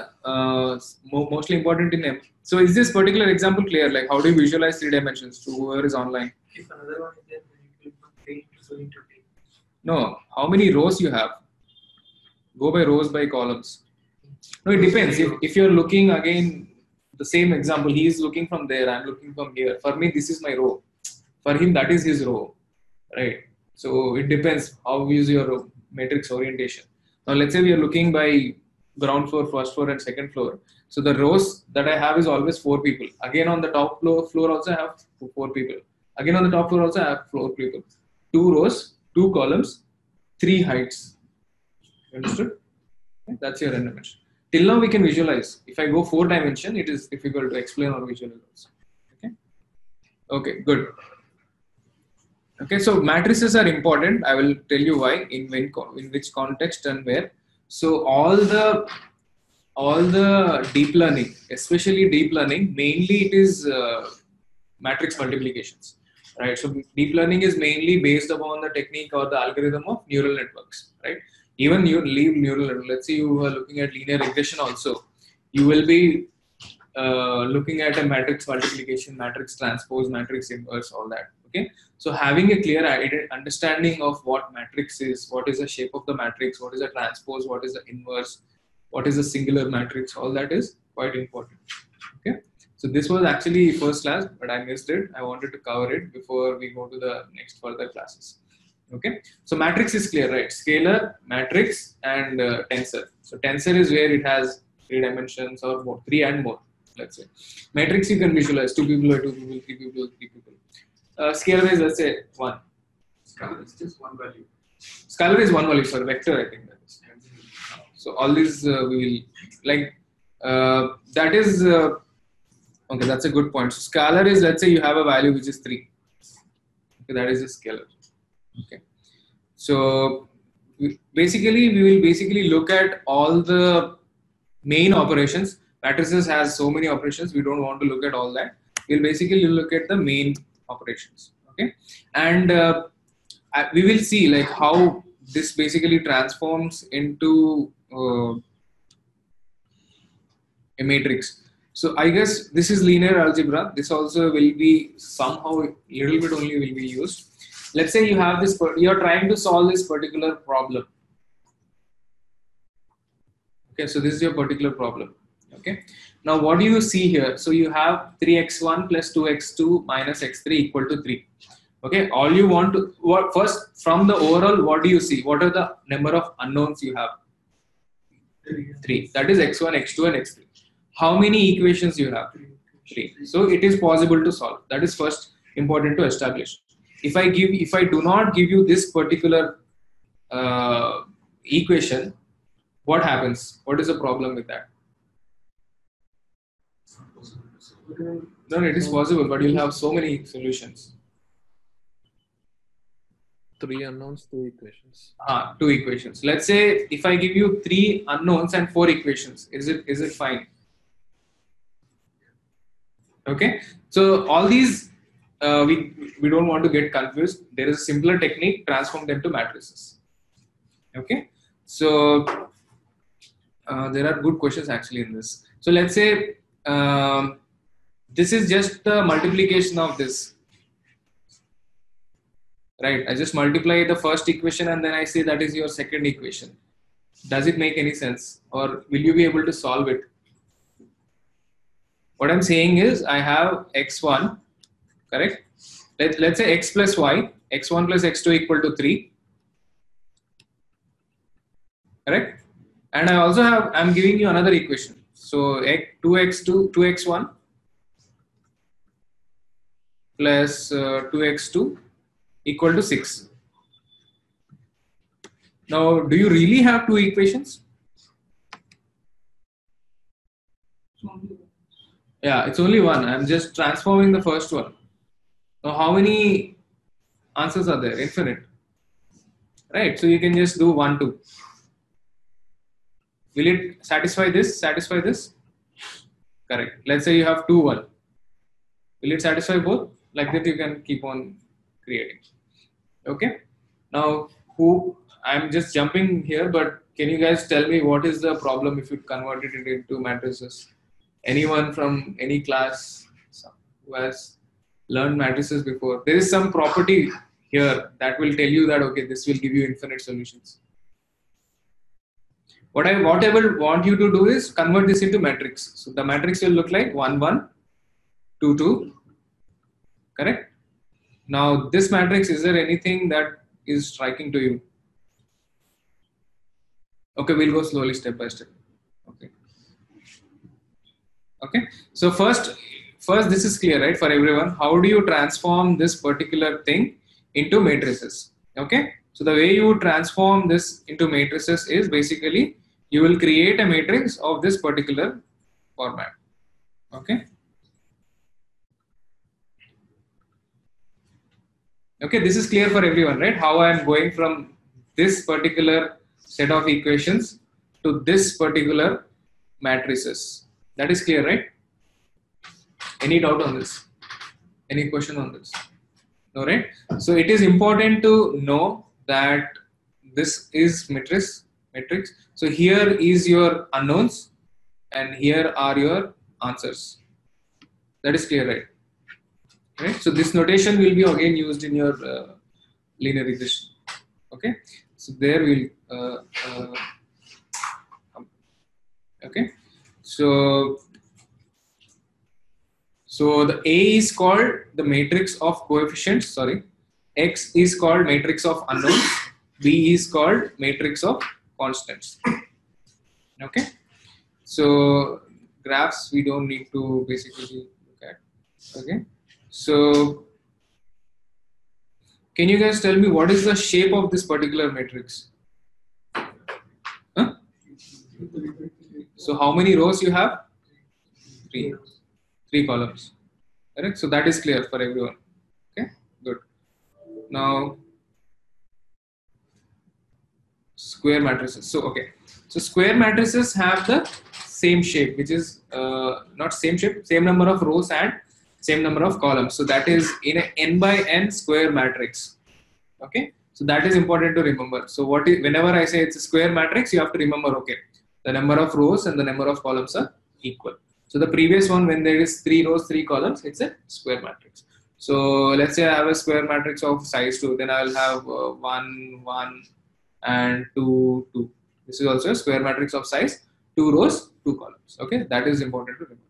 mostly important in M. So is this particular example clear? Like how do you visualize 3 dimensions to whoever is online? if another one is there, then it will fail to interpret. No, how many rows you have? Go by rows by columns. No, it depends. If you're looking again, the same example, he is looking from there, I'm looking from here. For me, this is my row. For him, that is his row, right? So it depends how is your matrix orientation. Now, let's say we are looking by ground floor, first floor and second floor. So the rows that I have is always 4 people. Again, on the top floor also I have 4 people. Again, on the top floor also I have 4 people. 2 rows, 2 columns, 3 heights. Understood? That's your n dimension. Till now we can visualize. If I go 4 dimension, it is difficult to explain or visualize also. Okay. Okay, good. Okay, so matrices are important. I will tell you why, in which context and where. So all the deep learning, especially deep learning, mainly it is matrix multiplications, right? So deep learning is mainly based upon the technique or the algorithm of neural networks, right? Even you leave neural, let's say you are looking at linear regression also, you will be looking at a matrix multiplication, matrix transpose, matrix inverse, all that. Okay, so having a clear understanding of what matrix is, what is the shape of the matrix, what is the transpose, what is the inverse, what is the singular matrix, all that is quite important. Okay, so this was actually first class, but I missed it. I wanted to cover it before we go to the next further classes. Okay, so matrix is clear, right? Scalar, matrix and tensor. So tensor is where it has 3 dimensions or more, 3 and more, let's say. Matrix you can visualize 2 people or 2 people, 3 people, 3 people. Scalar is, let's say, 1. Scalar is just 1 value. Scalar is 1 value for vector, I think that is. So all these we will like that is okay. That's a good point. So scalar is, let's say you have a value which is 3. Okay, that is a scalar. Okay, so we will basically look at all the main operations. Matrices has so many operations. We don't want to look at all that. We'll basically look at the main operations. Okay, and we will see like how this basically transforms into a matrix. So I guess this is linear algebra. This also will be somehow a little bit only will be used. Let's say you have this, you're trying to solve this particular problem. Okay, so this is your particular problem. Okay, now what do you see here? So you have 3x1 plus 2x2 minus x3 equal to 3. Okay, all you want to, what first from the overall, what do you see? What are the number of unknowns you have? 3. That is x1, x2 and x3. How many equations you have? 3. So it is possible to solve. That is first important to establish. If I do not give you this particular equation, what happens? What is the problem with that? No, it is possible, but you'll have so many solutions. 3 unknowns, 2 equations. Ah, 2 equations. Let's say if I give you 3 unknowns and 4 equations, is it fine? Okay. So all these we don't want to get confused. There is a simpler technique, transform them to matrices. Okay. So there are good questions actually in this. So let's say this is just the multiplication of this, right? I just multiply the first equation and then I say that is your second equation. Does it make any sense, or will you be able to solve it? What I'm saying is I have x1, correct? Let's say x plus y, x1 plus x2 equal to 3, correct? And I also have, I'm giving you another equation. So 2x2, 2x1 plus 2x2 equal to 6. Now, do you really have 2 equations? Yeah, it's only 1. I'm just transforming the first one. Now, how many answers are there? Infinite. Right, so you can just do 1, 2. Will it satisfy this? Satisfy this? Correct. Let's say you have 2, 1. Will it satisfy both? Like that you can keep on creating. Okay. Now, I'm just jumping here, but can you guys tell me what is the problem if you converted it into matrices? Anyone from any class who has learned matrices before. There is some property here that will tell you that, okay, this will give you infinite solutions. What I will want you to do is convert this into matrix. So the matrix will look like 1, 1, 2, 2, correct? Now this matrix, is there anything that is striking to you? Okay, we'll go slowly step by step. Okay. Okay. So first this is clear, right, for everyone. How do you transform this particular thing into matrices? Okay. So the way you transform this into matrices is basically you will create a matrix of this particular format. Okay. Okay, this is clear for everyone, right? How I am going from this particular set of equations to this particular matrices. That is clear, right? Any doubt on this? Any question on this? No, right? So it is important to know that this is matrix. So here is your unknowns and here are your answers. That is clear, right? Right? So this notation will be again used in your linear equation. Okay. So there we'll okay. So the A is called the matrix of coefficients. Sorry, X is called matrix of unknowns. B is called matrix of constants. Okay. So graphs we don't need to basically look at. Okay. So can you guys tell me what is the shape of this particular matrix? Huh? So how many rows you have? 3. 3 columns. Correct. So that is clear for everyone. Okay. Good. Now square matrices. So okay. So square matrices have the same shape, which is not same shape, same number of rows and same number of columns. So that is in an n by n square matrix. Okay. So that is important to remember. So whenever I say it's a square matrix, you have to remember, okay, the number of rows and the number of columns are equal. So the previous one, when there is 3 rows, 3 columns, it's a square matrix. So let's say I have a square matrix of size 2, then I'll have 1, 1 and 2, 2. This is also a square matrix of size 2 rows, 2 columns. Okay. That is important to remember.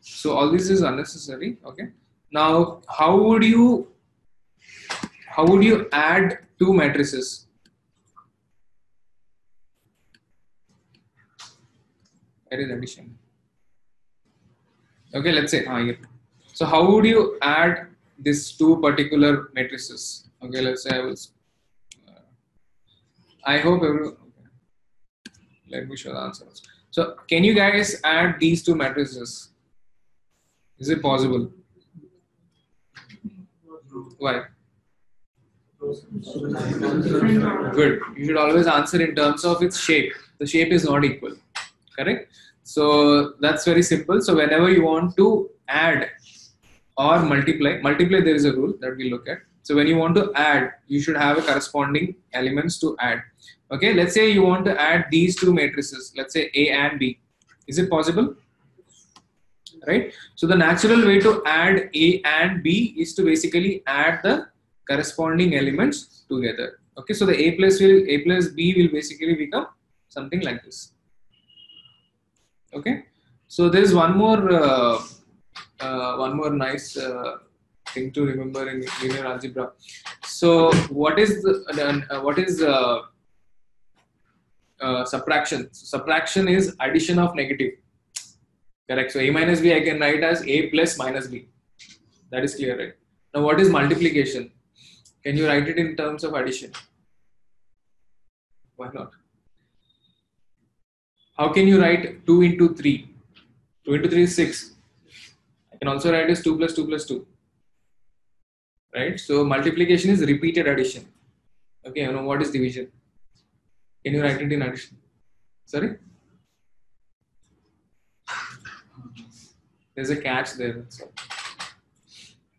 So all this is unnecessary. Okay. Now, how would you add 2 matrices? That is addition. Okay. Let's say here. So how would you add these 2 particular matrices? Okay. Let's say I will. I hope everyone. Okay. Let me show the answers. So can you guys add these 2 matrices? Is it possible? Why? Good. You should always answer in terms of its shape. The shape is not equal. Correct? So that's very simple. So whenever you want to add or multiply, there is a rule that we look at. So when you want to add, you should have a corresponding elements to add. Okay. Let's say you want to add these 2 matrices. Let's say A and B. Is it possible? Right. So the natural way to add A and B is to basically add the corresponding elements together. Okay. So the A plus B will basically become something like this. Okay. So there is one more nice thing to remember in linear algebra. So what is subtraction? So subtraction is addition of negative. Correct. So A minus B I can write as A plus minus B. That is clear, right? Now what is multiplication? Can you write it in terms of addition? Why not? How can you write 2 into 3? 2 into 3 is 6. I can also write as 2 plus 2 plus 2. Right? So multiplication is repeated addition. Okay. You know what is division? Can you write it in addition? Sorry? There's a catch there. So,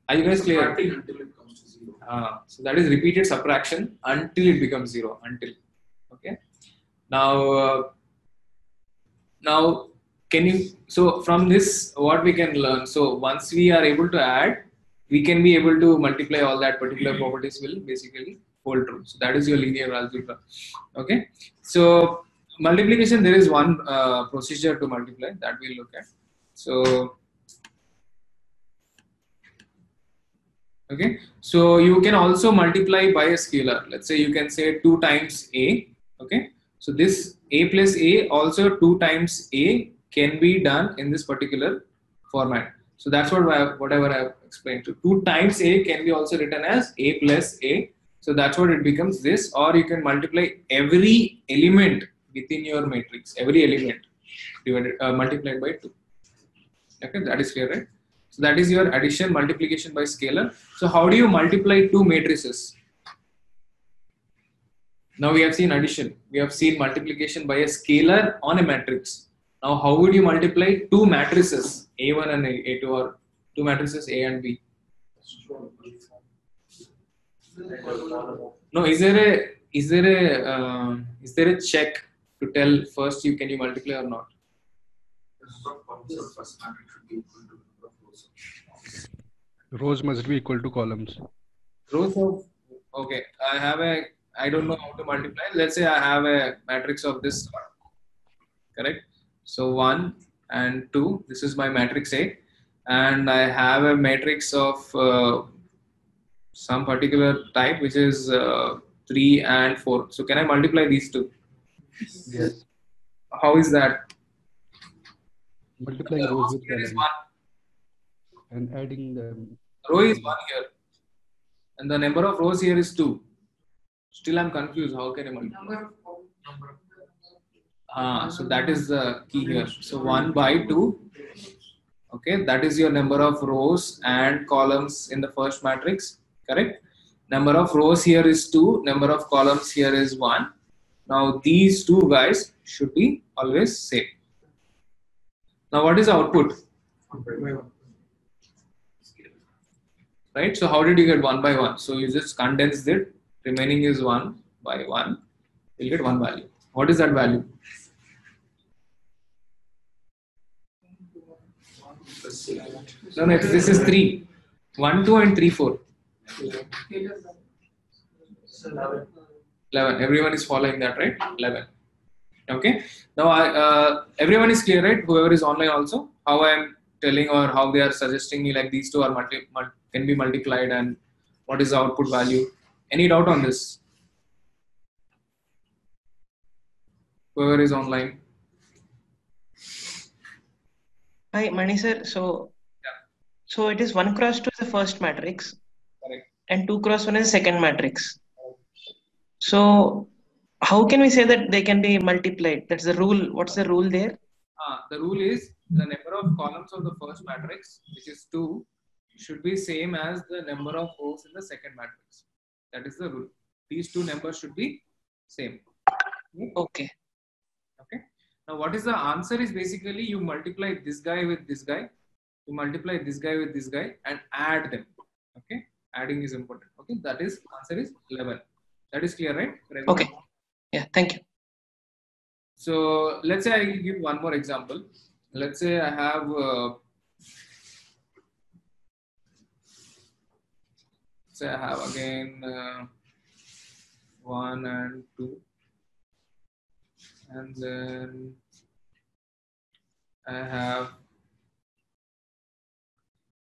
are you guys clear? Until it comes to 0. So that is repeated subtraction until it becomes 0. Until. Okay. Now, Can you, so from this what we can learn, so once we are able to add, we can be able to multiply, all that particular properties will basically hold true. So that is your linear algebra. Okay, so multiplication, there is one procedure to multiply that we look at. So okay, so you can also multiply by a scalar. Let's say you can say 2 times a. Okay, so this a plus a, also 2 times a can be done in this particular format. So that's what whatever I have explained. So 2 times a can be also written as a plus a. So that's what it becomes this, or you can multiply every element within your matrix, every element divided, multiplied by 2. Okay, that is clear, right? So that is your addition, multiplication by scalar. So how do you multiply two matrices? Now we have seen addition, we have seen multiplication by a scalar on a matrix. Now how would you multiply two matrices, A1 and A2, or two matrices A and B? No, is there a check to tell first can you multiply or not? Rows must be equal to columns. Rows of, okay, I don't know how to multiply. Let's say I have a matrix of this sort, correct? So 1 and 2, this is my matrix A, and I have a matrix of some particular type, which is 3 and 4. So can I multiply these two? Yes. How is that? Multiplying rows with columns and adding them. Row is 1 here, and the number of rows here is 2. Still, I'm confused. How can I multiply? So that is the key here. So 1 by 2. Okay, that is your number of rows and columns in the first matrix. Correct. Number of rows here is 2. Number of columns here is 1. Now these two guys should be always same. Now what is output? Right, so how did you get 1 by 1? So you just condensed it, remaining is 1 by 1, you'll get one value. What is that value? No, no, this is 3. 1, 2 and 3, 4. 11. Everyone is following that, right? 11. Okay. Now, everyone is clear, right? Whoever is online also, how I am telling or how they are suggesting me, like these two are can be multiplied and what is the output value? Any doubt on this? Whoever is online. Hi, Mani sir. So, yeah. So it is 1 cross 2 is the first matrix. Correct. And 2 cross 1 is the second matrix. So how can we say that they can be multiplied? That's the rule. What's the rule there? The rule is the number of columns of the first matrix, which is 2, should be same as the number of rows in the second matrix. That is the rule. These two numbers should be same. Okay. Okay. Now what is the answer is basically you multiply this guy with this guy. You multiply this guy with this guy and add them. Okay. Adding is important. Okay. That is answer is 11. That is clear, right? Okay. Yeah. Thank you. So let's say I give one more example. Let's say I have again 1 and 2, and then I have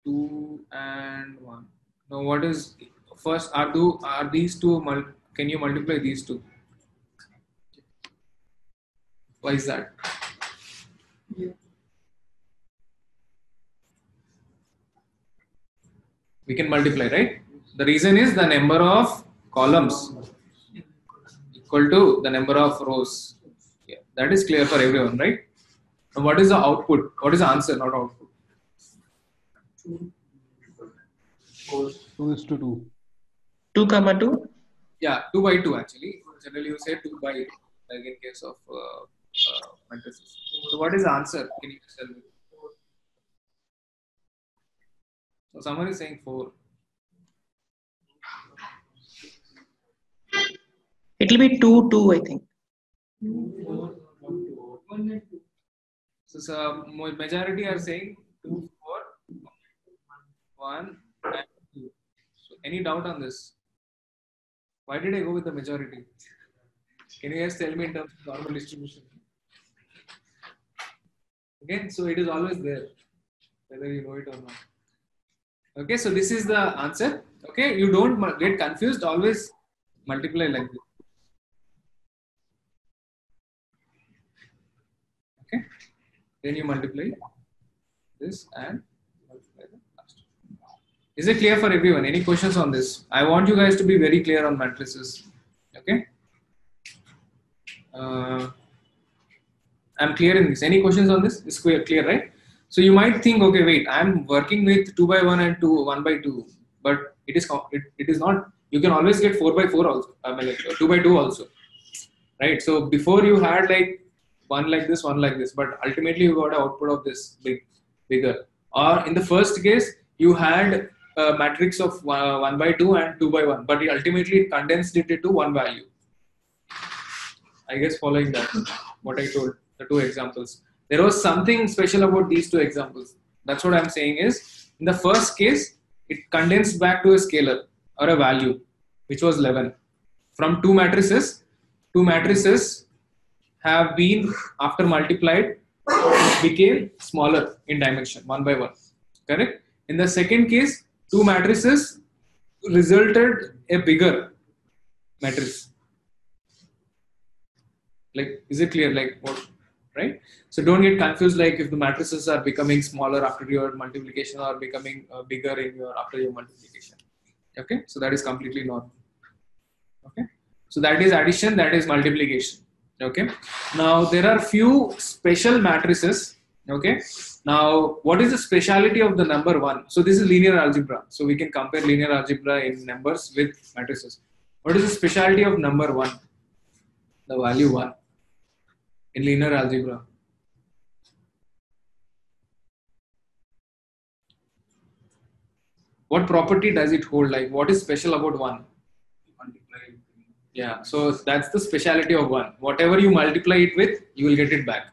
2 and 1. Now what is first, are these two, can you multiply these two? Why is that? Yeah. We can multiply, right? The reason is the number of columns equal to the number of rows. Yeah, that is clear for everyone, right? Now, what is the output? What is the answer, not output? 2 is to 2. 2, 2? Yeah, 2 by 2 actually. Generally you say 2 by 8, like in case of matrices. So what is the answer? Can you tell me? So someone is saying 4. It will be 2, 2, I think. So, majority are saying 2, 4, 1, and 2. So any doubt on this? Why did I go with the majority? Can you guys tell me in terms of normal distribution? Okay, so it is always there, whether you know it or not. Okay, so this is the answer. Okay, you don't get confused. Always multiply like this. Okay, then you multiply this and multiply the last. Is it clear for everyone? Any questions on this? I want you guys to be very clear on matrices. Okay. I'm clear in this. Any questions on this? It's clear, right? So you might think, okay, wait, I'm working with 2 by 1 and 1 by 2, but it is not. You can always get 4 by 4 also. I mean, 2 by 2 also, right? So before you had like one like this, but ultimately you got an output of this bigger. Or in the first case, you had a matrix of 1 by 2 and 2 by 1, but ultimately it condensed it into one value. I guess following that, what I told, the two examples. There was something special about these two examples. That's what I'm saying is, in the first case, it condensed back to a scalar or a value, which was 11. From two matrices have been, after multiplied, became smaller in dimension, 1 by 1, correct? In the second case, two matrices resulted a bigger matrix. Like, is it clear? Like what, right? So don't get confused. Like if the matrices are becoming smaller after your multiplication or becoming bigger in your after your multiplication. Okay, so that is completely normal. Okay, so that is addition. That is multiplication. Okay, now there are few special matrices. Okay, now what is the speciality of the number 1? So this is linear algebra. So we can compare linear algebra in numbers with matrices. What is the speciality of number 1? The value 1. In linear algebra, what property does it hold? Like, what is special about 1? Yeah, so that's the speciality of 1. Whatever you multiply it with, you will get it back,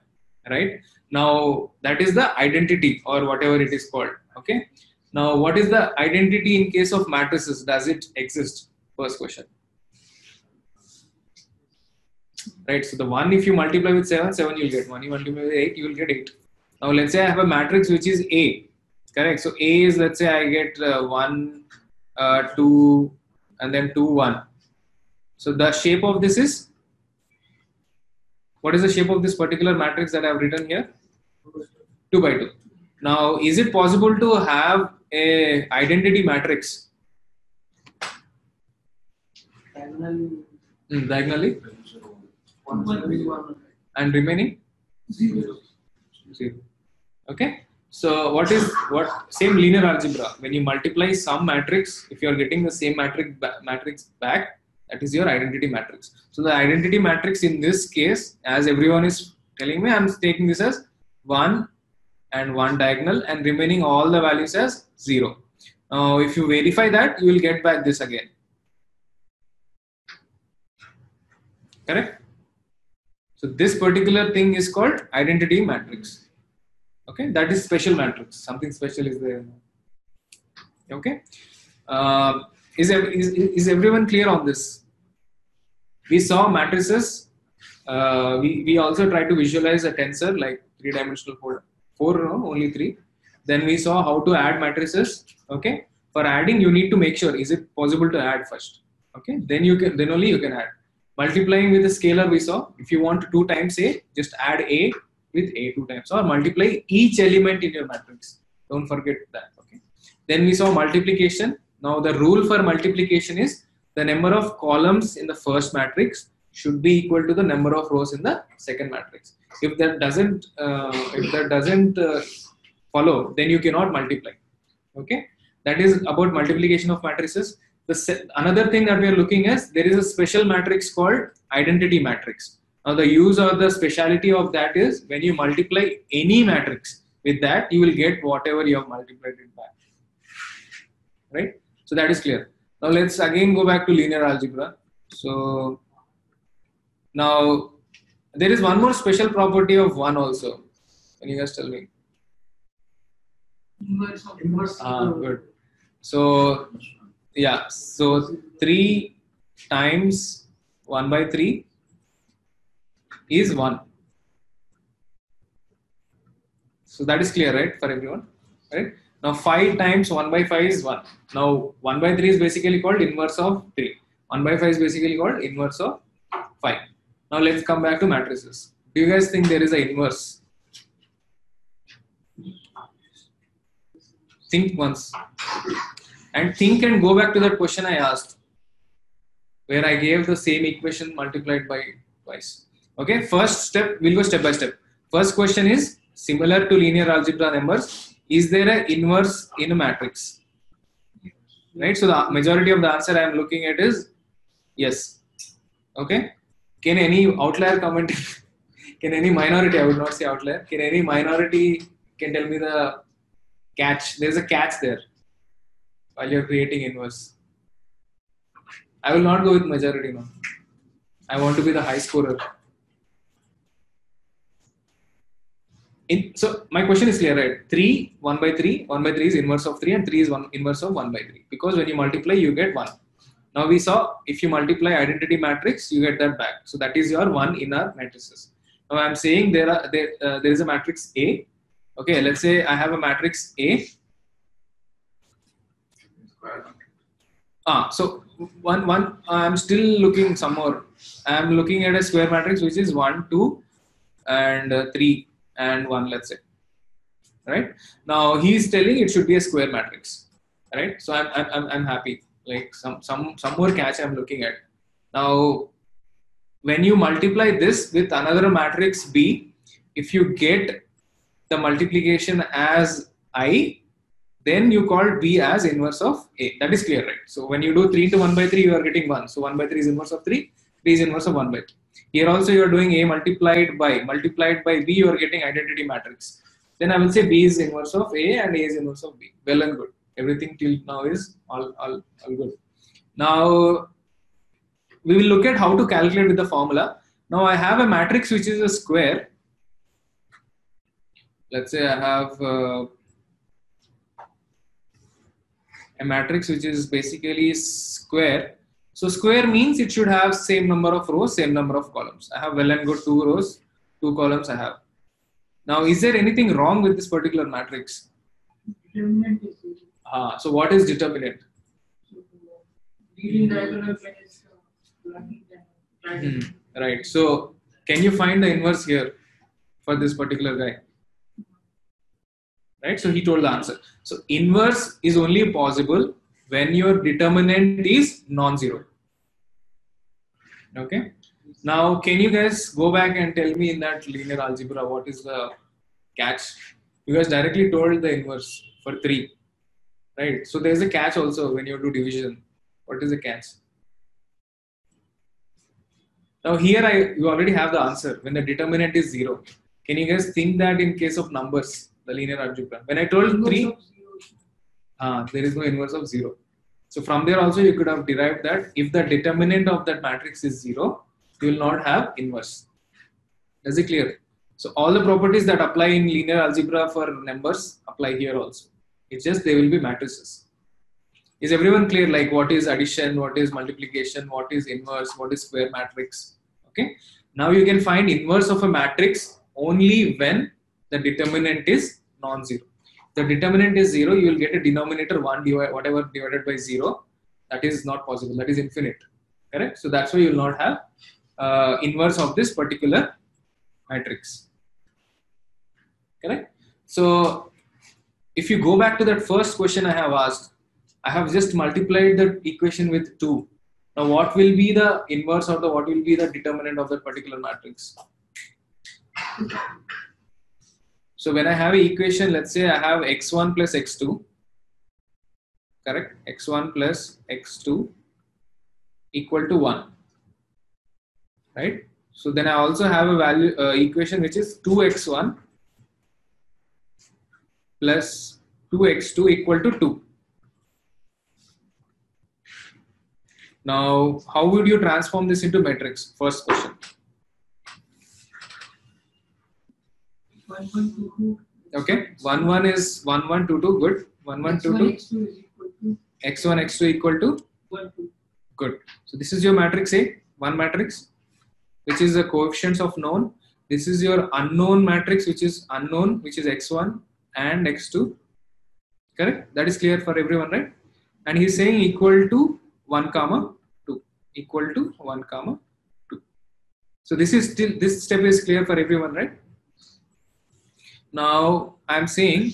right? Now that is the identity or whatever it is called. Okay, now what is the identity in case of matrices? Does it exist? First question. Right, so the 1, if you multiply with 7, 7 you'll get 1. You multiply with 8, you will get 8. Now let's say I have a matrix which is A, correct? So A is, let's say I get 1, 2, and then 2, 1. So the shape of this is, what is the shape of this particular matrix that I have written here? 2 by 2. Now is it possible to have a identity matrix? Diagonally. And remaining 0. Okay, so what same linear algebra, when you multiply some matrix, if you are getting the same matrix back, that is your identity matrix. So the identity matrix in this case, as everyone is telling me, I'm taking this as 1 and 1 diagonal and remaining all the values as 0. Now if you verify that, you will get back this again, correct? So this particular thing is called identity matrix. Okay, that is special matrix. Something special is there. Okay, is everyone clear on this? We saw matrices. We also tried to visualize a tensor, like 3-dimensional, only 3. Then we saw how to add matrices. Okay, for adding you need to make sure, is it possible to add first? Okay, then only you can add. Multiplying with a scalar, we saw, if you want 2 times A, just add A with A 2 times, or multiply each element in your matrix. Don't forget that. Okay. Then we saw multiplication. Now the rule for multiplication is the number of columns in the first matrix should be equal to the number of rows in the second matrix. If that doesn't follow, then you cannot multiply. Okay. That is about multiplication of matrices. Another thing that we are looking is, there is a special matrix called identity matrix. Now the use or the speciality of that is, when you multiply any matrix with that, you will get whatever you have multiplied it by. Right? So that is clear. Now let's again go back to linear algebra. So now there is one more special property of 1 also. Can you guys tell me? Good. So yeah, so 3 times 1 by 3 is 1. So that is clear, right, for everyone, right? Now 5 times 1 by 5 is 1. Now 1 by 3 is basically called inverse of 3. 1 by 5 is basically called inverse of 5. Now let's come back to matrices. Do you guys think there is an inverse? Think once and think and go back to that question I asked, where I gave the same equation multiplied by twice. Okay, first step, we'll go step by step. First question is similar to linear algebra numbers. Is there an inverse in a matrix? Right, so the majority of the answer I am looking at is yes. Okay, can any outlier comment? Can any minority, I would not say outlier, can any minority can tell me the catch? There is a catch there while you are creating inverse. I will not go with majority now. I want to be the high scorer. So my question is clear, right? 3 1 by 3 1 by 3 is inverse of 3 and 3 is inverse of 1 by 3, because when you multiply you get 1. Now we saw if you multiply identity matrix you get that back, so that is your 1 in our matrices. Now I am saying there is a matrix A. Okay, let's say I have a matrix A. So one I am still looking some more. I am looking at a square matrix which is 1 2 and 3 and 1, let's say, right? Now he is telling it should be a square matrix, right? So I'm happy. Like some more catch I'm looking at. Now when you multiply this with another matrix B, if you get the multiplication as I, then you call B as inverse of A. That is clear, right? So when you do 3 to 1 by 3, you are getting 1. So 1 by 3 is inverse of 3. 3 is inverse of 1 by 3. Here also you are doing A multiplied by B, you are getting identity matrix. Then I will say B is inverse of A and A is inverse of B. Well and good. Everything till now is all good. Now we will look at how to calculate with the formula. Now I have a matrix which is a square. Let's say I have a matrix which is basically square. So square means it should have same number of rows, same number of columns. I have well and good 2 rows, 2 columns I have. Now is there anything wrong with this particular matrix? Determinant is zero. So what is determinant? Leading diagonal is lagging diagonal. Right. So can you find the inverse here for this particular guy? Right. So he told the answer. So inverse is only possible when your determinant is non-zero. Okay. Now can you guys go back and tell me in that linear algebra what is the catch? You guys directly told the inverse for 3, right? So there is a catch also when you do division. What is the catch? Now here you already have the answer when the determinant is 0. Can you guys think that in case of numbers, the linear algebra? When I told 3. There is no inverse of 0. So from there also you could have derived that if the determinant of that matrix is 0, you will not have inverse. Is it clear? So all the properties that apply in linear algebra for numbers apply here also. It's just they will be matrices. Is everyone clear, like what is addition, what is multiplication, what is inverse, what is square matrix? Okay. Now you can find inverse of a matrix only when the determinant is non-zero. The determinant is 0, you will get a denominator 1 whatever divided by 0. That is not possible, that is infinite, correct? So that's why you will not have inverse of this particular matrix, correct? So if you go back to that first question I have asked, I have just multiplied the equation with 2. Now what will be the inverse or what will be the determinant of that particular matrix? So when I have an equation, let's say I have x1 plus x2, correct? x1 plus x2 equal to 1, right? So then I also have a value equation which is 2x1 plus 2x2 equal to 2. Now, how would you transform this into matrix? First question. 1, 1, 2, 2. Okay, 1, 1 is 1, 1, 2, 2. Good. 1, 1, 2, 2. X1, X2 equal to 1, 2. Good. So this is your matrix A, one matrix, which is the coefficients of known. This is your unknown matrix, which is unknown, which is X1 and X2. Correct. That is clear for everyone, right? And he's saying equal to 1, 2, equal to 1, 2. So this is still, this step is clear for everyone, right? Now I'm saying,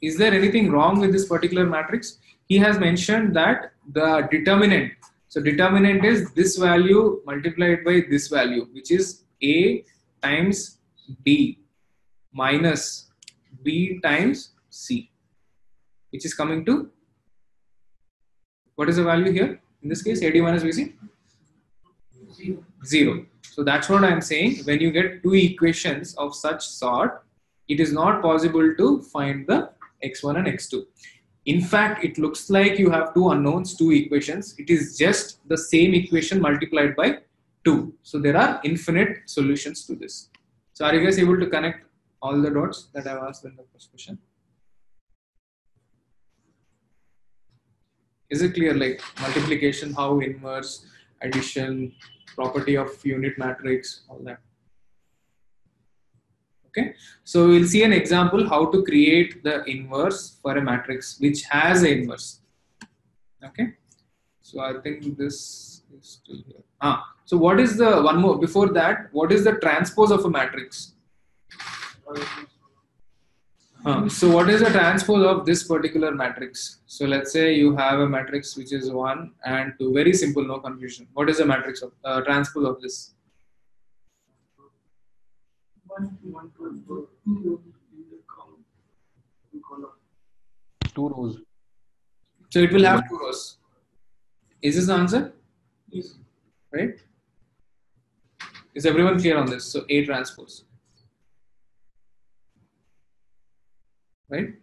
is there anything wrong with this particular matrix? He has mentioned that the determinant. So determinant is this value multiplied by this value, which is A times D minus B times C, which is coming to, what is the value here? In this case, AD minus BC? 0. So that's what I'm saying. When you get two equations of such sort, it is not possible to find the X1 and X2. In fact, it looks like you have two unknowns, two equations. It is just the same equation multiplied by 2. So there are infinite solutions to this. So are you guys able to connect all the dots that I've asked in the first question? Is it clear, like multiplication, how inverse, addition, property of unit matrix, all that? Okay, so we'll see an example how to create the inverse for a matrix which has an inverse. Okay, so I think this is still here. So what is the one more before that? What is the transpose of a matrix? So what is the transpose of this particular matrix? So let's say you have a matrix which is 1 and 2. Very simple, no confusion. What is the matrix of transpose of this? 2 rows. So it will have 2 rows. Is this the answer? Yes. Right? Is everyone clear on this? So A transpose. Right?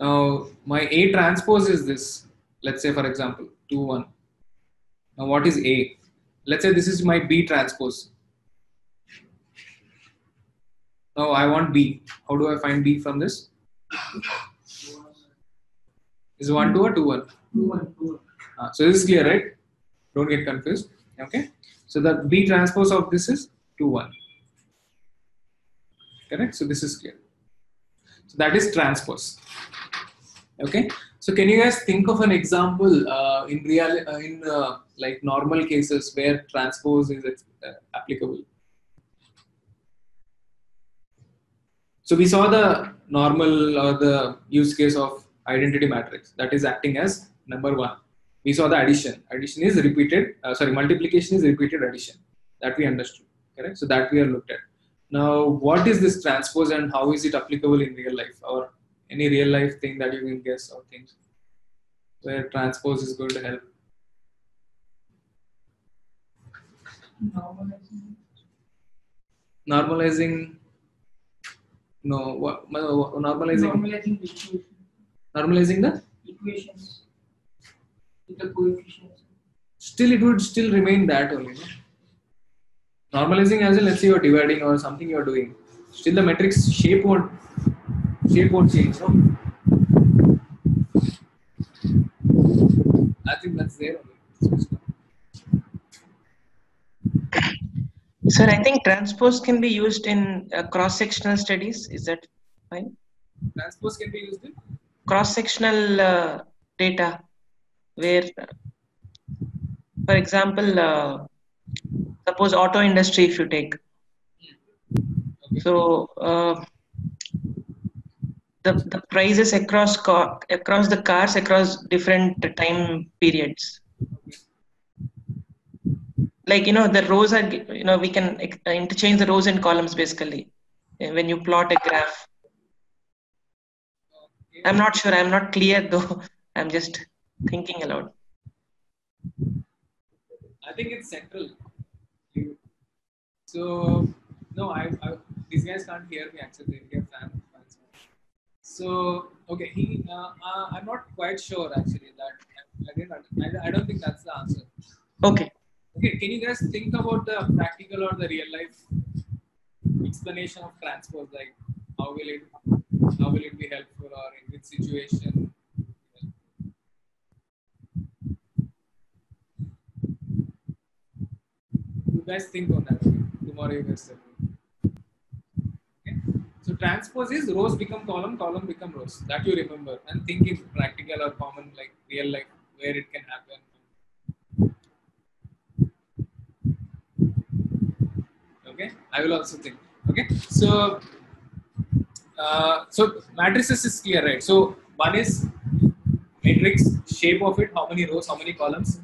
Now my A transpose is this. Let's say for example 2, 1. Now what is A? Let's say this is my B transpose. Now I want B. How do I find B from this? Is 1, 2 or 2, 1? 2, 1, 2. So this is clear, right? Don't get confused. Okay. So the B transpose of this is 2, 1. Correct. So this is clear. So that is transpose. Okay. So can you guys think of an example in normal cases where transpose is applicable? So we saw the normal or the use case of identity matrix that is acting as number one. We saw the addition. Addition is repeated, multiplication is repeated addition. That we understood, correct? So that we have looked at. Now, what is this transpose and how is it applicable in real life, or any real life thing that you can guess or things where transpose is going to help? Normalizing. No, what, normalizing the equations with the coefficients. Still, it would still remain that only. No? Normalizing as in, let's say you are dividing or something you are doing. Still, the matrix shape won't change. No? I think that's there. Sir, I think transpose can be used in cross-sectional studies. Is that fine? Transpose can be used in cross-sectional data, where, for example, suppose auto industry, if you take. Okay. So the prices across the cars across different time periods. Okay. Like, you know, the rows are, you know, we can interchange the rows and columns basically when you plot a graph. Okay. I'm not sure. I'm not clear though. I'm just thinking aloud. I think it's central. So no, these guys can't hear me actually. They hear fans. So okay, I'm not quite sure actually that I don't think that's the answer. Okay. Okay, can you guys think about the practical or the real life explanation of transpose? Like How will it be helpful, or in which situation? You guys think on that. Tomorrow you guys will. Okay. So transpose is rows become column, column become rows. That you remember, and think in practical or common, like real life, where it can happen. Okay, I will also think. Okay, so matrices is clear, right? So one is matrix shape of it, how many rows, how many columns.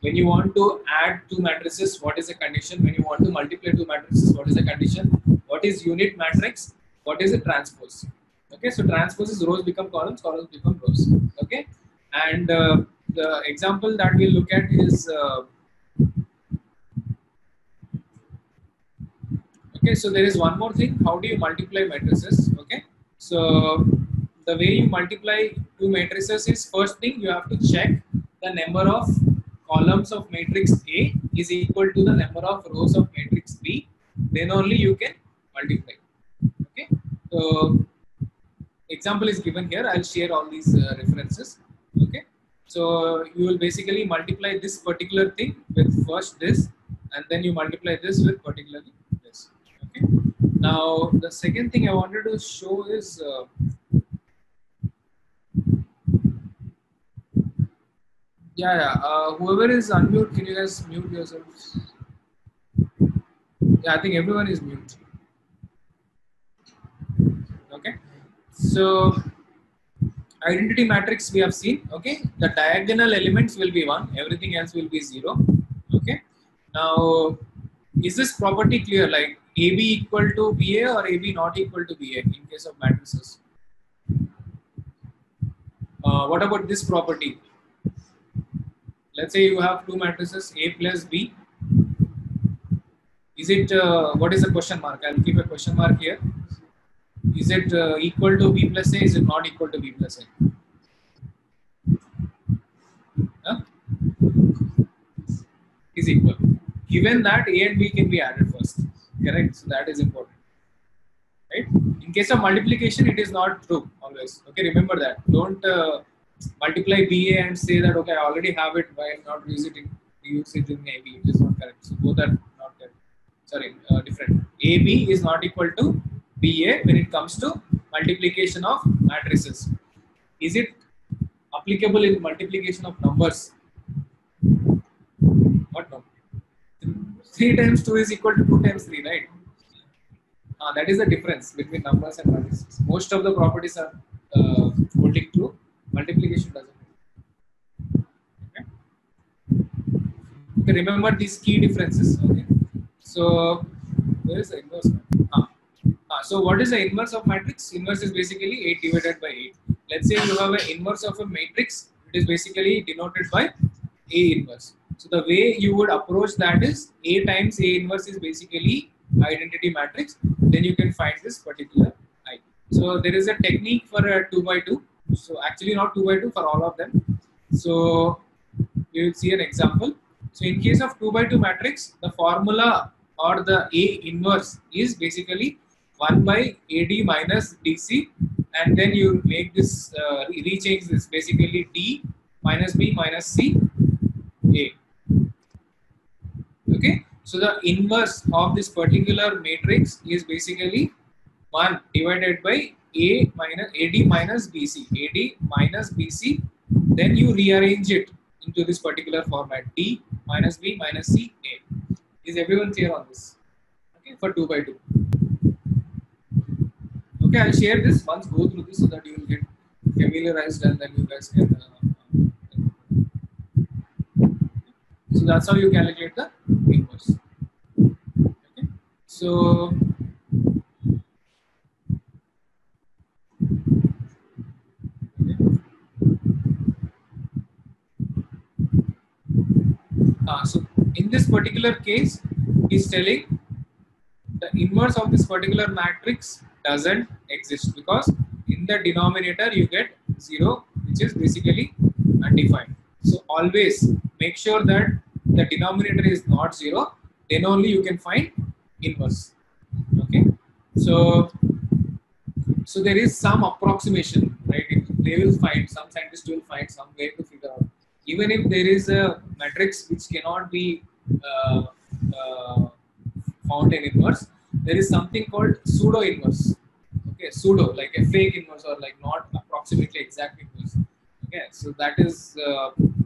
When you want to add two matrices, what is the condition? When you want to multiply two matrices, what is the condition? What is unit matrix? What is the transpose? Okay, so transpose is rows become columns, columns become rows. Okay, and the example that we look at is. Okay, so there is one more thing. How do you multiply matrices? Okay, so the way you multiply two matrices is, first thing you have to check the number of columns of matrix A is equal to the number of rows of matrix B. Then only you can multiply. Okay, so example is given here. I'll share all these references. Okay, so you will basically multiply this particular thing with first this, and then you multiply this with particularly. Now the second thing I wanted to show is whoever is unmute, can you guys mute yourselves? Yeah, I think everyone is mute. Okay, so identity matrix we have seen. Okay, the diagonal elements will be 1, everything else will be 0. Okay, now is this property clear? Like AB equal to BA or AB not equal to BA in case of matrices. What about this property? Let's say you have two matrices A plus B. Is it what is the question mark? I'll keep a question mark here. Is it equal to B plus A? Is it not equal to B plus A? Huh? Is equal. Given that A and B can be added first. Correct, so that is important, right? In case of multiplication, it is not true always. Okay, remember that. Don't multiply BA and say that okay, I already have it, why I'm not use it in AB. It is not correct. So both are not correct. Sorry, different. AB is not equal to BA when it comes to multiplication of matrices. Is it applicable in multiplication of numbers? What number? 3 times 2 is equal to 2 times 3, right? That is the difference between numbers and matrices. Most of the properties are holding true. Multiplication doesn't. Okay. Okay. Remember these key differences. Okay. So where is the inverse? So what is the inverse of matrix? Inverse is basically 8 divided by 8. Let's say you have an inverse of a matrix. It is basically denoted by A inverse. So the way you would approach that is A times A inverse is basically identity matrix. Then you can find this particular I. So there is a technique for a 2 by 2. So actually not 2 by 2, for all of them. So we will see an example. So in case of 2 by 2 matrix, the formula or the A inverse is basically 1 by AD minus DC, and then you make this rechange this basically D minus B minus C A. Okay, so the inverse of this particular matrix is basically 1 divided by AD minus BC. AD minus BC, then you rearrange it into this particular format D minus B minus C A. Is everyone clear on this? Okay, for 2 by 2. Okay, I'll share this once. Go through this so that you will get familiarized, and then you guys can. So that's how you calculate the inverse. Okay. So so in this particular case, he's telling the inverse of this particular matrix doesn't exist, because in the denominator you get 0, which is basically undefined. So always make sure that the denominator is not 0, then only you can find inverse. Okay, so So there is some approximation, right? They will find, some scientists will find some way to figure out. Even if there is a matrix which cannot be found in inverse, there is something called pseudo inverse. Okay, pseudo, like a fake inverse or like not approximately exact inverse. Okay, so that is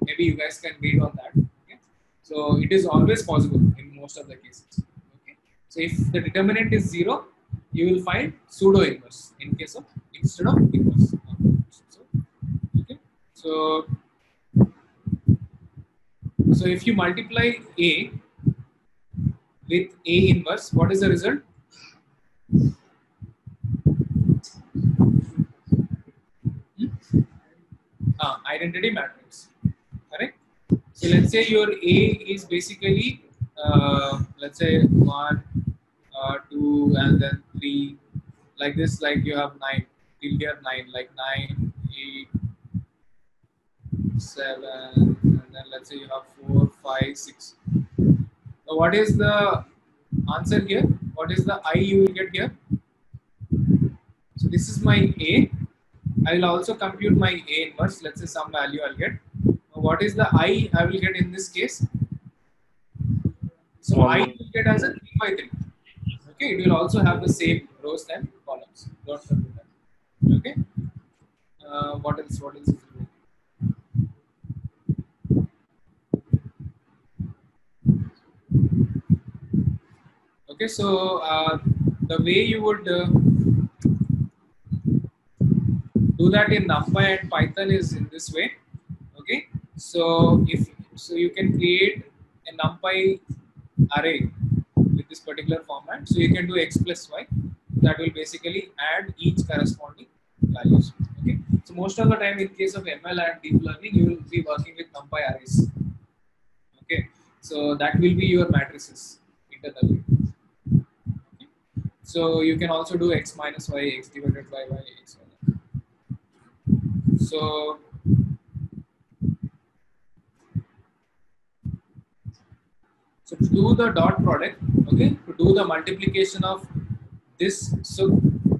maybe you guys can read on that. Okay, so it is always possible in most of the cases. Okay, so if the determinant is 0, you will find pseudo inverse in case of instead of inverse. Okay, so if you multiply A with A inverse, what is the result? Identity matrix, correct? So let's say your A is basically, let's say 1, 2, and then 3, like this, like you have 9, till here 9, like 9, 8, 7, and then let's say you have 4, 5, 6. So what is the answer here? What is the I you will get here? So this is my A. I will also compute my A inverse. Let's say some value I'll get. What is the I will get in this case? So I will get as a 3 by 3. Okay, it will also have the same rows and columns. Don't forget that. Okay. What else? What else? Okay, so the way you would do that in NumPy and Python is in this way. Okay, so you can create a NumPy array with this particular format. So you can do x plus y, that will basically add each corresponding values. Okay, so most of the time in case of ML and deep learning, you will be working with NumPy arrays. Okay, so that will be your matrices internally. Okay, so you can also do x minus y, x divided by y, x. So to do the dot product, okay, to do the multiplication of this, so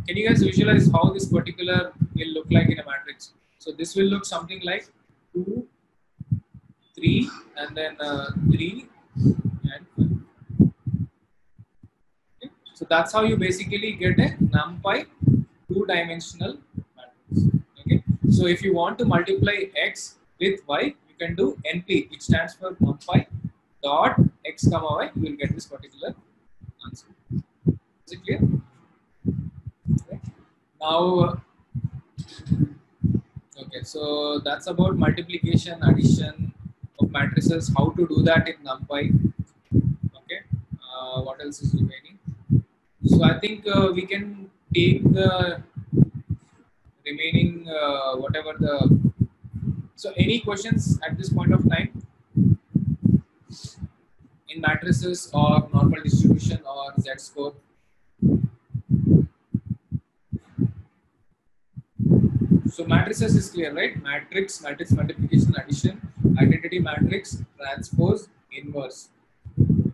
can you guys visualize how this particular will look like in a matrix? So this will look something like 2, 3, and then 3 and 5. Okay? So that's how you basically get a NumPy 2-dimensional matrix. So if you want to multiply x with y, you can do NP, which stands for NumPy dot x comma y. You will get this particular answer. Is it clear? Okay. Now, okay, so that's about multiplication, addition of matrices. How to do that in NumPy? Okay. What else is remaining? So I think we can take the remaining whatever the, so any questions at this point of time in matrices or normal distribution or z-score? So matrices is clear, right? Matrix multiplication, addition, identity matrix, transpose, inverse. Okay.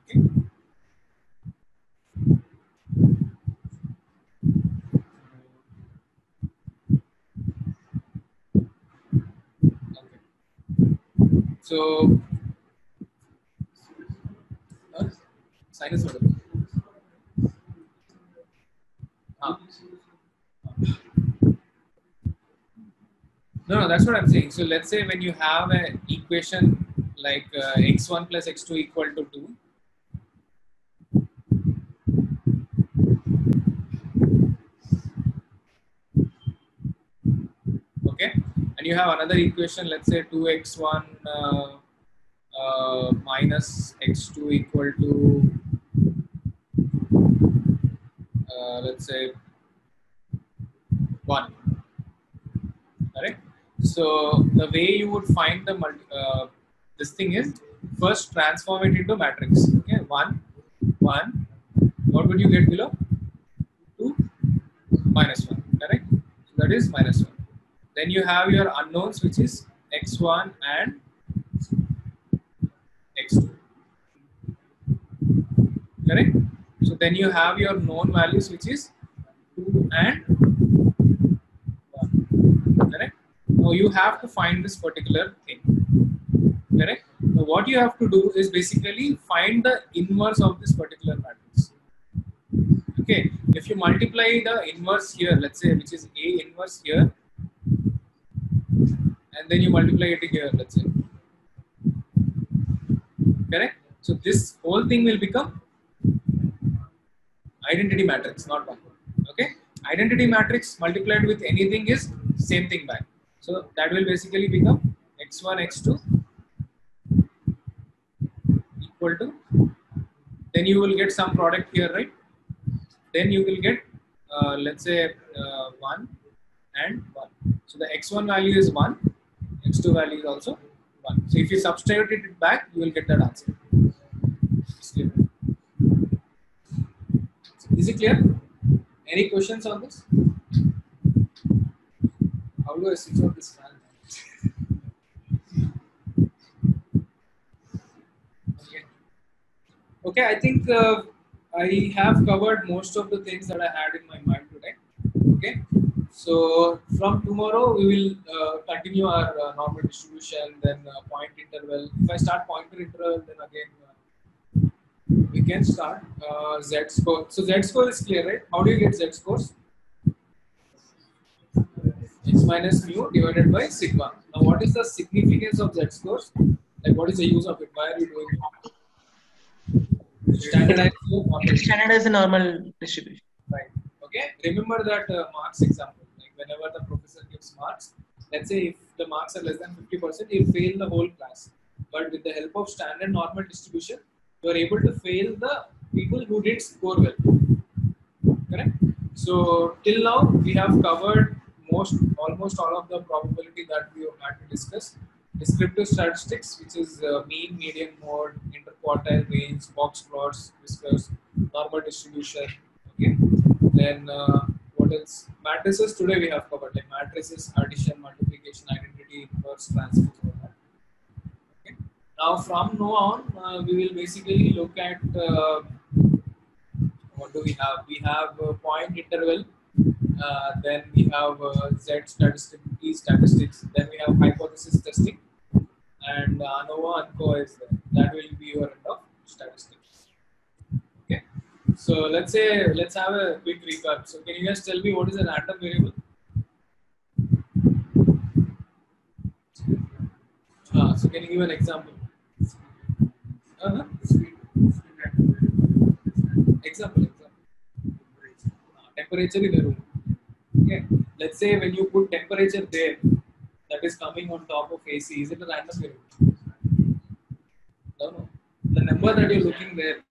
So, sinus order. No, that's what I'm saying. So let's say when you have an equation like x1 plus x2 equal to 2. Okay, and you have another equation, let's say 2x1 minus x2 equal to, let's say 1, correct? So the way you would find the this thing is, first transform it into matrix. Okay, 1, 1, what would you get below? 2, minus 1, correct? So that is minus 1. Then you have your unknowns, which is x1 and x2, correct? So then you have your known values, which is 2 and correct? Now you have to find this particular thing, correct? Now what you have to do is basically find the inverse of this particular matrix. Okay, if you multiply the inverse here, let's say, which is A inverse here, and then you multiply it here, let's say, correct? So this whole thing will become identity matrix, not backward. Okay, identity matrix multiplied with anything is same thing back. So that will basically become x1, x2 equal to, then you will get some product here, right? Then you will get, let's say, 1 and 1. So the x1 value is 1, x2 value is also 1. So if you substitute it back, you will get that answer. Is it clear? Any questions on this? How do I switch off this fan? Okay. Okay, I think I have covered most of the things that I had in my mind today. Okay, so from tomorrow we will continue our normal distribution, then point interval. If I start pointer interval, then again we can start z-score. So z-score is clear, right? How do you get z-scores? X minus mu divided by sigma. Now what is the significance of z-scores? Like what is the use of it? Why are you doing it? Standardized the normal distribution. Right. Okay. Remember that marks example. Like whenever the professor gives marks, let's say if the marks are less than 50%, he'll fail the whole class. But with the help of standard normal distribution, you are able to fail the people who did score well, correct? So till now we have covered almost all of the probability that we had to discuss. Descriptive statistics, which is mean, median, mode, interquartile range, box plots, whiskers, normal distribution. Okay, then what else? Matrices today we have covered, like matrices, addition, multiplication, identity, inverse, transfer. Now from now on, we will basically look at what do we have? We have point interval, then we have Z statistics, T statistics, then we have hypothesis testing, and ANOVA, ANCOVA is there. That will be your end of statistics. Okay. So let's have a quick recap. So can you guys tell me what is a random variable? So can you give an example? Temperature in the room. Okay. Let's say when you put temperature there, that is coming on top of AC, is it a random variable? No, no. The number that you're looking there.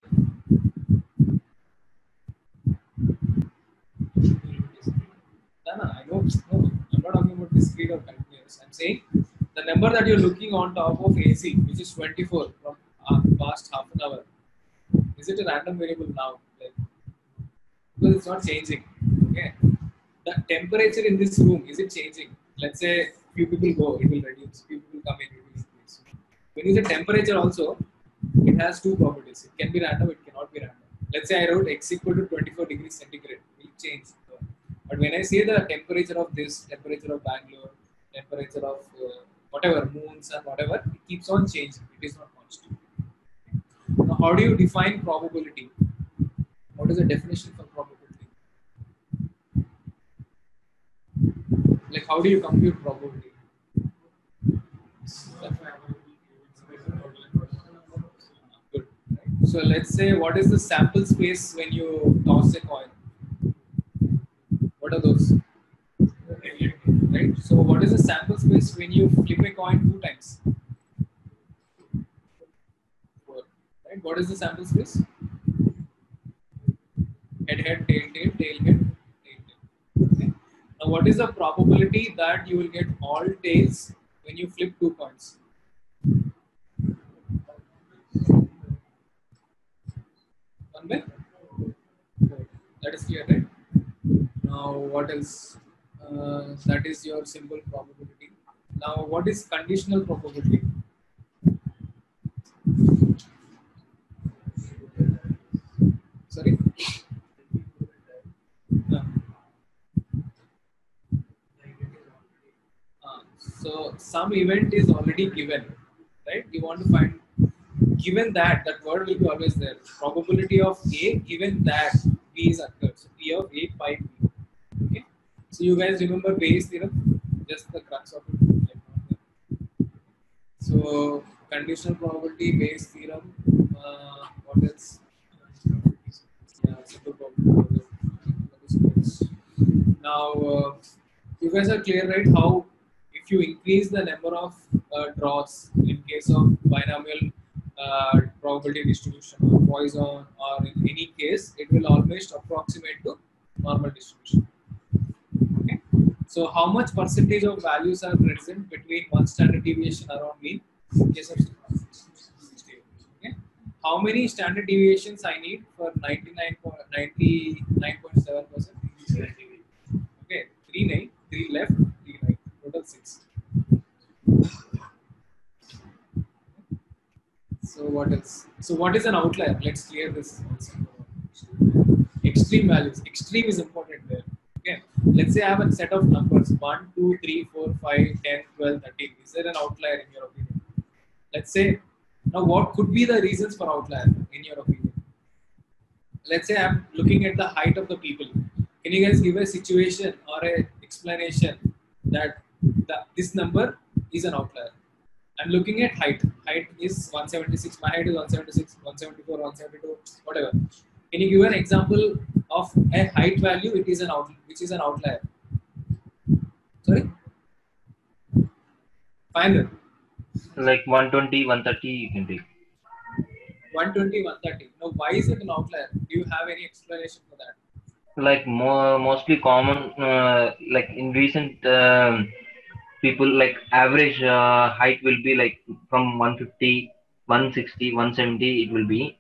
No, no, I know. No, I'm not talking about discrete or continuous. I'm saying the number that you're looking on top of AC, which is 24 from past half an hour, is it a random variable now? Like, because it's not changing. Okay. The temperature in this room, is it changing? Let's say few people go, it will reduce. Few people come in, it will increase. When you say temperature also, it has two properties. It can be random, it cannot be random. Let's say I wrote x equal to 24 degrees centigrade. It will change. But when I say the temperature of this, temperature of Bangalore, temperature of whatever, moon, sun, whatever, it keeps on changing. It is not constant. Now, how do you define probability? What is the definition for probability? Like, how do you compute probability? Good. Right? So, let's say, what is the sample space when you toss a coin? What are those? Right? So, what is the sample space when you flip a coin 2 times? 4. Right? What is the sample space? Head, head, tail, tail, tail, head, tail, tail. Okay. Now, what is the probability that you will get all tails when you flip 2 coins? One by? That is clear, right? Now, what else? That is your simple probability. Now, what is conditional probability? Sorry? So some event is already given, right? You want to find, given that, that word will be always there. Probability of A given that B is occurred. So P of A pi B. Okay. So you guys remember Bayes' theorem? Just the crux of it. So conditional probability, Bayes' theorem. What else? Yeah, simple probability. Now you guys are clear, right? How if you increase the number of draws in case of binomial probability distribution or Poisson or in any case, it will always approximate to normal distribution. Okay. So how much percentage of values are present between one standard deviation around mean? In case of okay. How many standard deviations I need for 99.7%? Okay, 3 9, 3 left, 3 right, total 6. So what else? So what is an outlier? Let's clear this. Extreme values. Extreme is important there. Okay. Let's say I have a set of numbers 1, 2, 3, 4, 5, 10, 12, 13. Is there an outlier in your opinion? Let's say, now what could be the reasons for outlier in your opinion? Let's say I'm looking at the height of the people. Can you guys give a situation or an explanation that this number is an outlier? I'm looking at height. Height is 176. My height is 176, 174, 172, whatever. Can you give an example of a height value? It is an outlier. Sorry. Final. Like 120, 130. You can take. 120, 130. Now, why is it an outlier? Do you have any explanation for that? Like mostly common, like in recent people, like average height will be like from 150, 160, 170 it will be.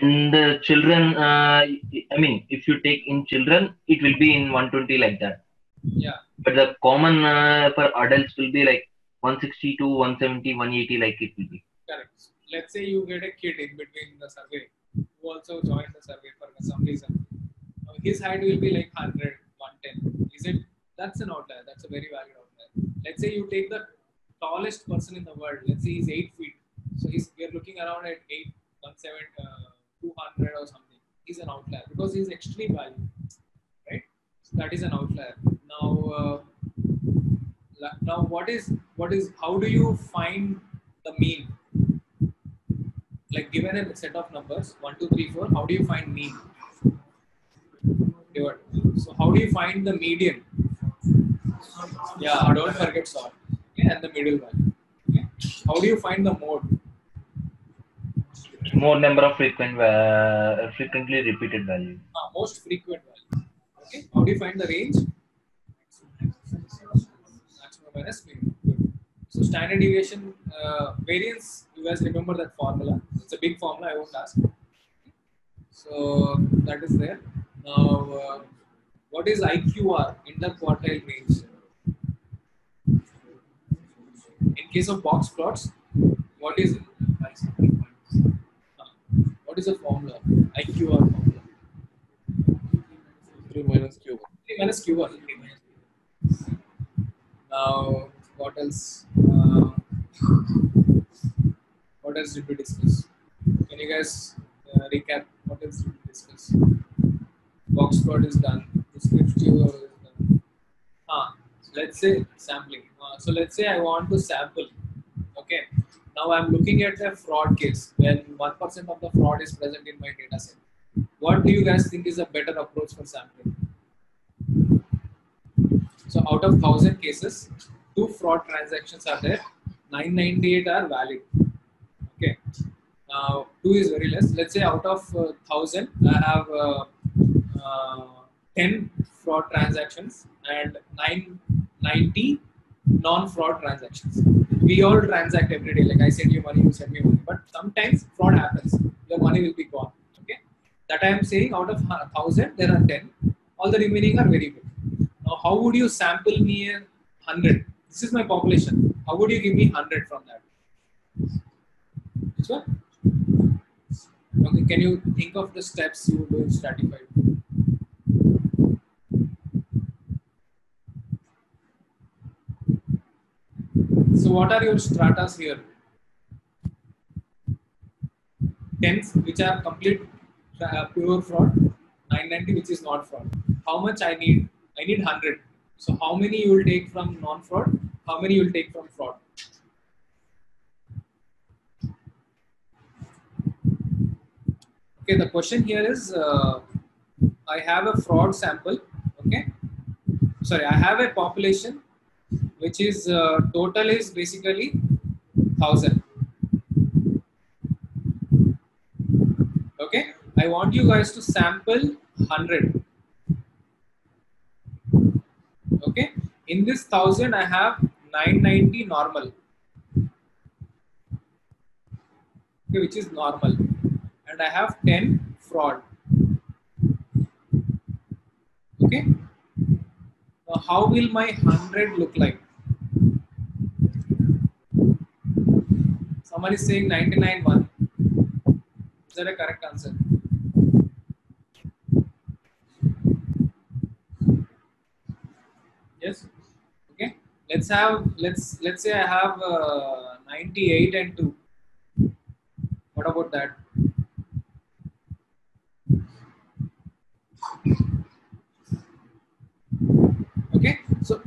And the children, I mean, if you take in children, it will be in 120 like that. Yeah. But the common for adults will be like 160 to 170, 180 like it will be. Correct. Let's say you get a kid in between the survey who also joined the survey for some reason. His height will be like 100, 110. Is it? That's an outlier. That's a very valid outlier. Let's say you take the tallest person in the world. Let's say he's 8 feet. So we are looking around at 8, 17, 200 or something. He's an outlier because he's extreme value, right? So that is an outlier. Now, now how do you find the mean? Like given a set of numbers 1, 2, 3, 4. How do you find mean? So how do you find the median? Yeah, don't forget sort. Okay, and the middle value. Okay. How do you find the mode? Mode number of frequently repeated value. Most frequent value. Okay. How do you find the range? Maximum minus mean. Good. So standard deviation variance. You guys remember that formula? It's a big formula. I won't ask. Okay. So that is there. Now, what is IQR, interquartile range? In case of box plots, what is it? What is the formula? IQR formula. 3 minus Q1. 3 minus Q1. Now, what else? What else did we discuss? Can you guys recap? What else did we discuss? Box plot is done. Descriptive is done. Let's say sampling. So let's say I want to sample. Okay. Now I'm looking at a fraud case when 1% of the fraud is present in my data set. What do you guys think is a better approach for sampling? So out of 1000 cases, 2 fraud transactions are there. 998 are valid. Okay. Now 2 is very less. Let's say out of 1000, I have 10 fraud transactions and 90 non-fraud transactions. We all transact every day. Like I send you money, you send me money. But sometimes fraud happens. Your money will be gone. Okay. That I am saying out of 1000, there are 10. All the remaining are variable. Now, how would you sample me a 100? This is my population. How would you give me 100 from that? Which one? Okay, can you think of the steps you do in stratified? So what are your stratas here? Tens, which are complete pure fraud. 990, which is not fraud. How much I need? I need 100. So how many you will take from non-fraud? How many you will take from fraud? Okay, the question here is, I have a fraud sample. Okay, sorry, I have a population which is total is basically 1000. Okay, I want you guys to sample 100. Okay, in this 1000 I have 990 normal, okay, which is normal, and I have 10 fraud. Okay, now how will my 100 look like? Somebody is saying 991. Is that a correct answer? Yes. Okay. Let's say I have 98 and 2. What about that? Okay, so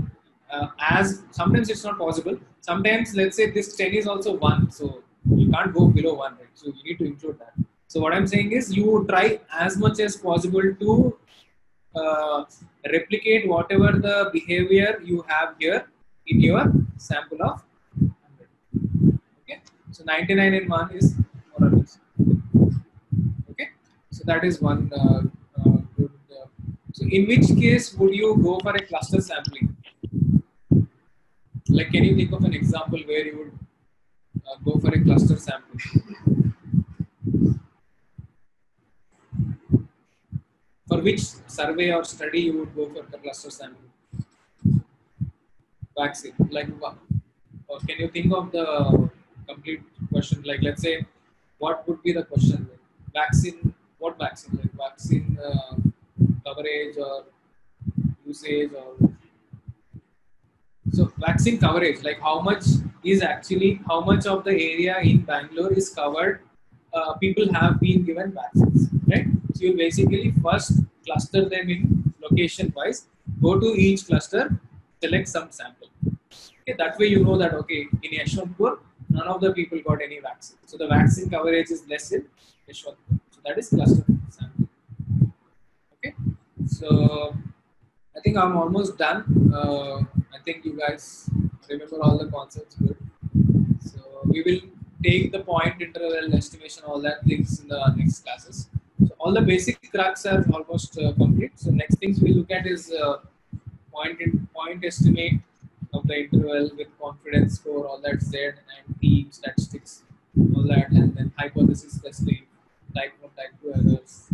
as sometimes it's not possible, sometimes let's say this 10 is also 1, so you can't go below 1, right? So you need to include that. So what I'm saying is, you try as much as possible to replicate whatever the behavior you have here in your sample of 100. Okay, so 99 and 1 is more or less. Okay, so that is one. So in which case would you go for a cluster sampling? Like, can you think of an example where you would go for a cluster sampling? For which survey or study you would go for the cluster sampling? Vaccine, like, or can you think of the complete question? Like, let's say, what would be the question? Vaccine, what vaccine? Like vaccine coverage or usage, or so vaccine coverage, like how much is actually, how much of the area in Bangalore is covered, people have been given vaccines, right? So you basically first cluster them in location wise, go to each cluster, select some sample. Okay, that way you know that, okay, in Yeshwanthpur none of the people got any vaccine, so the vaccine coverage is less in Yeshwanthpur, so that is cluster sampling. Okay, so I think I'm almost done. I think you guys remember all the concepts good. So we will take the point interval estimation, all that things in the next classes. So all the basic cracks are almost complete. So next things we look at is point estimate of the interval with confidence score, all that Z and T statistics, all that, and then hypothesis testing, type 1, type 2 errors.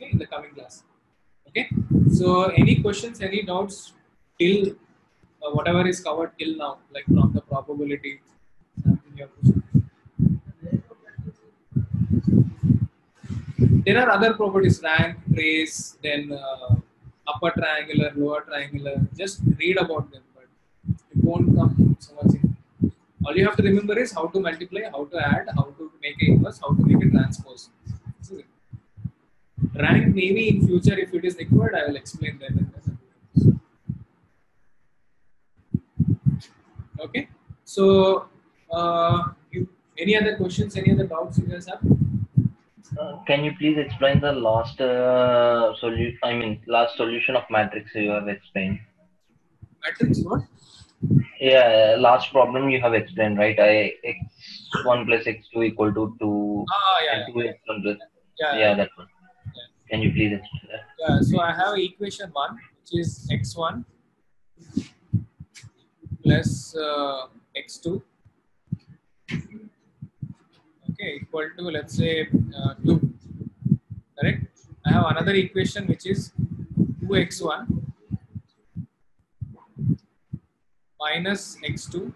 Okay, in the coming class. Okay, so any questions, any doubts till whatever is covered till now, like from the probability? There are other properties, rank, race, then upper triangular, lower triangular. Just read about them, but it won't come so much in. All you have to remember is how to multiply, how to add, how to make an inverse, how to make a transpose. This is it. Rank, maybe in future if it is required, I will explain that. Okay, so any other questions, any other doubts you guys have? Can you please explain the last solution? I mean, last solution of matrix you have explained. Matrix what? Yeah, last problem you have explained, right? X1 plus X2 equal to 2. Yeah, and 2 X1 plus, yeah, that one. Can you please explain that? Yeah, so I have equation 1, which is x1 plus x2, okay, equal to, let's say, 2, correct? I have another equation which is 2x1 minus x2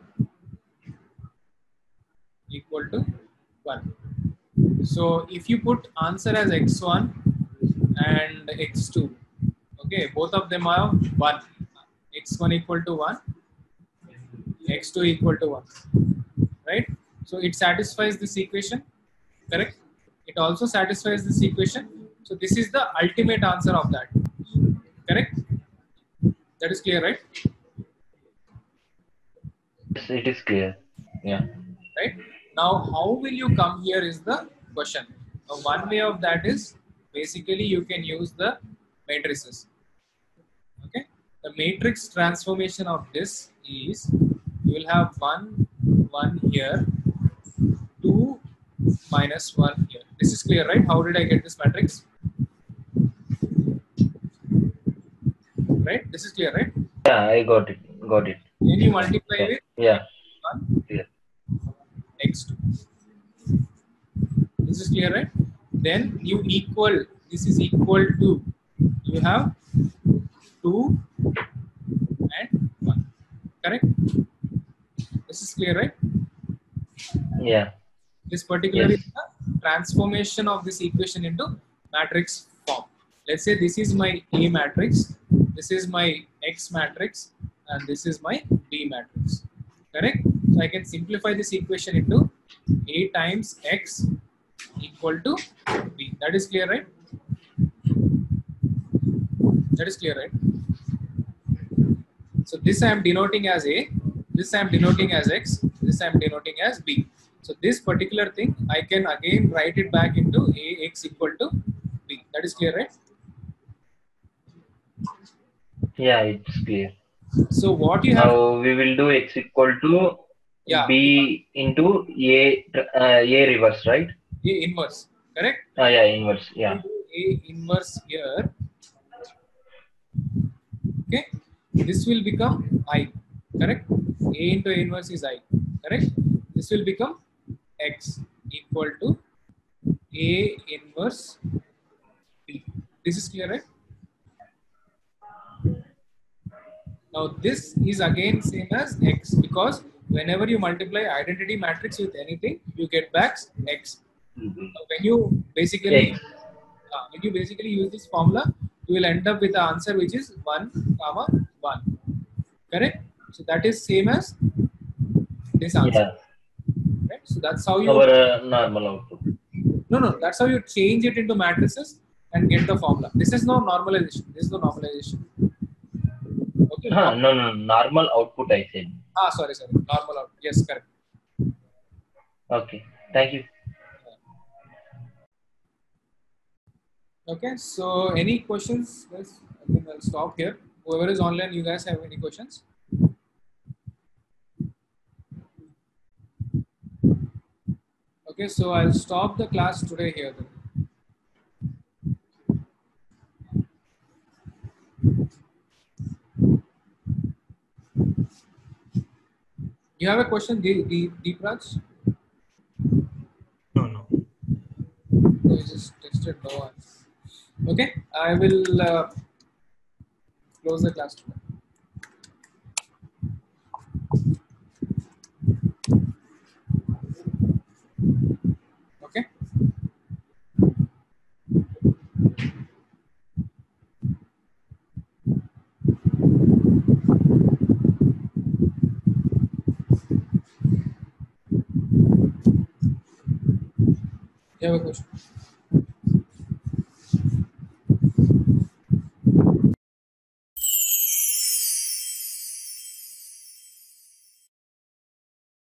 equal to 1. So if you put answer as x1 and x2, okay, both of them are 1, x1 equal to 1, x2 equal to 1, right? So it satisfies this equation, correct? It also satisfies this equation. So this is the ultimate answer of that, correct? That is clear, right? Yes, it is clear. Yeah. Right? Now, how will you come here is the question. Now, one way of that is basically you can use the matrices. Okay. The matrix transformation of this is you will have 1, 1 here, 2, -1 here. This is clear, right? How did I get this matrix? Right? This is clear, right? Yeah, I got it. Got it. Can you multiply with? Yeah. X1, X2. This is clear, right? Then you equal, this is equal to, you have 2 and 1, correct? This is clear, right? Yeah. This particular is the transformation of this equation into matrix form. Let's say this is my A matrix, this is my X matrix, and this is my B matrix, correct? So I can simplify this equation into A times X equal to B. That is clear, right? That is clear, right? So this I am denoting as A, this I am denoting as X, this I am denoting as B. So this particular thing I can again write it back into AX equal to B. That is clear, right? Yeah, it's clear. So what you have? Now we will do X equal to B into A reverse, right? A inverse, correct? Yeah, inverse. Yeah. A inverse here. Okay. This will become I, correct? A into A inverse is I, correct? This will become X equal to A inverse B. This is clear, right? Now this is again same as X, because whenever you multiply identity matrix with anything, you get back X. So when you basically use this formula, you will end up with the answer which is 1, 1, correct? So that is same as this answer. Yeah. Right? So that's how you normal output. No, that's how you change it into matrices and get the formula. This is no normalization. Okay. No, normal output I said. Sorry. Normal output. Yes, correct. Okay. Thank you. Okay. So, any questions? Yes, I think I'll stop here. Whoever is online, you guys have any questions? Okay. So, I'll stop the class today here then. You have a question, Deep Raj? No. I just tested no one. Okay, I will close the class today. Okay. You have a question?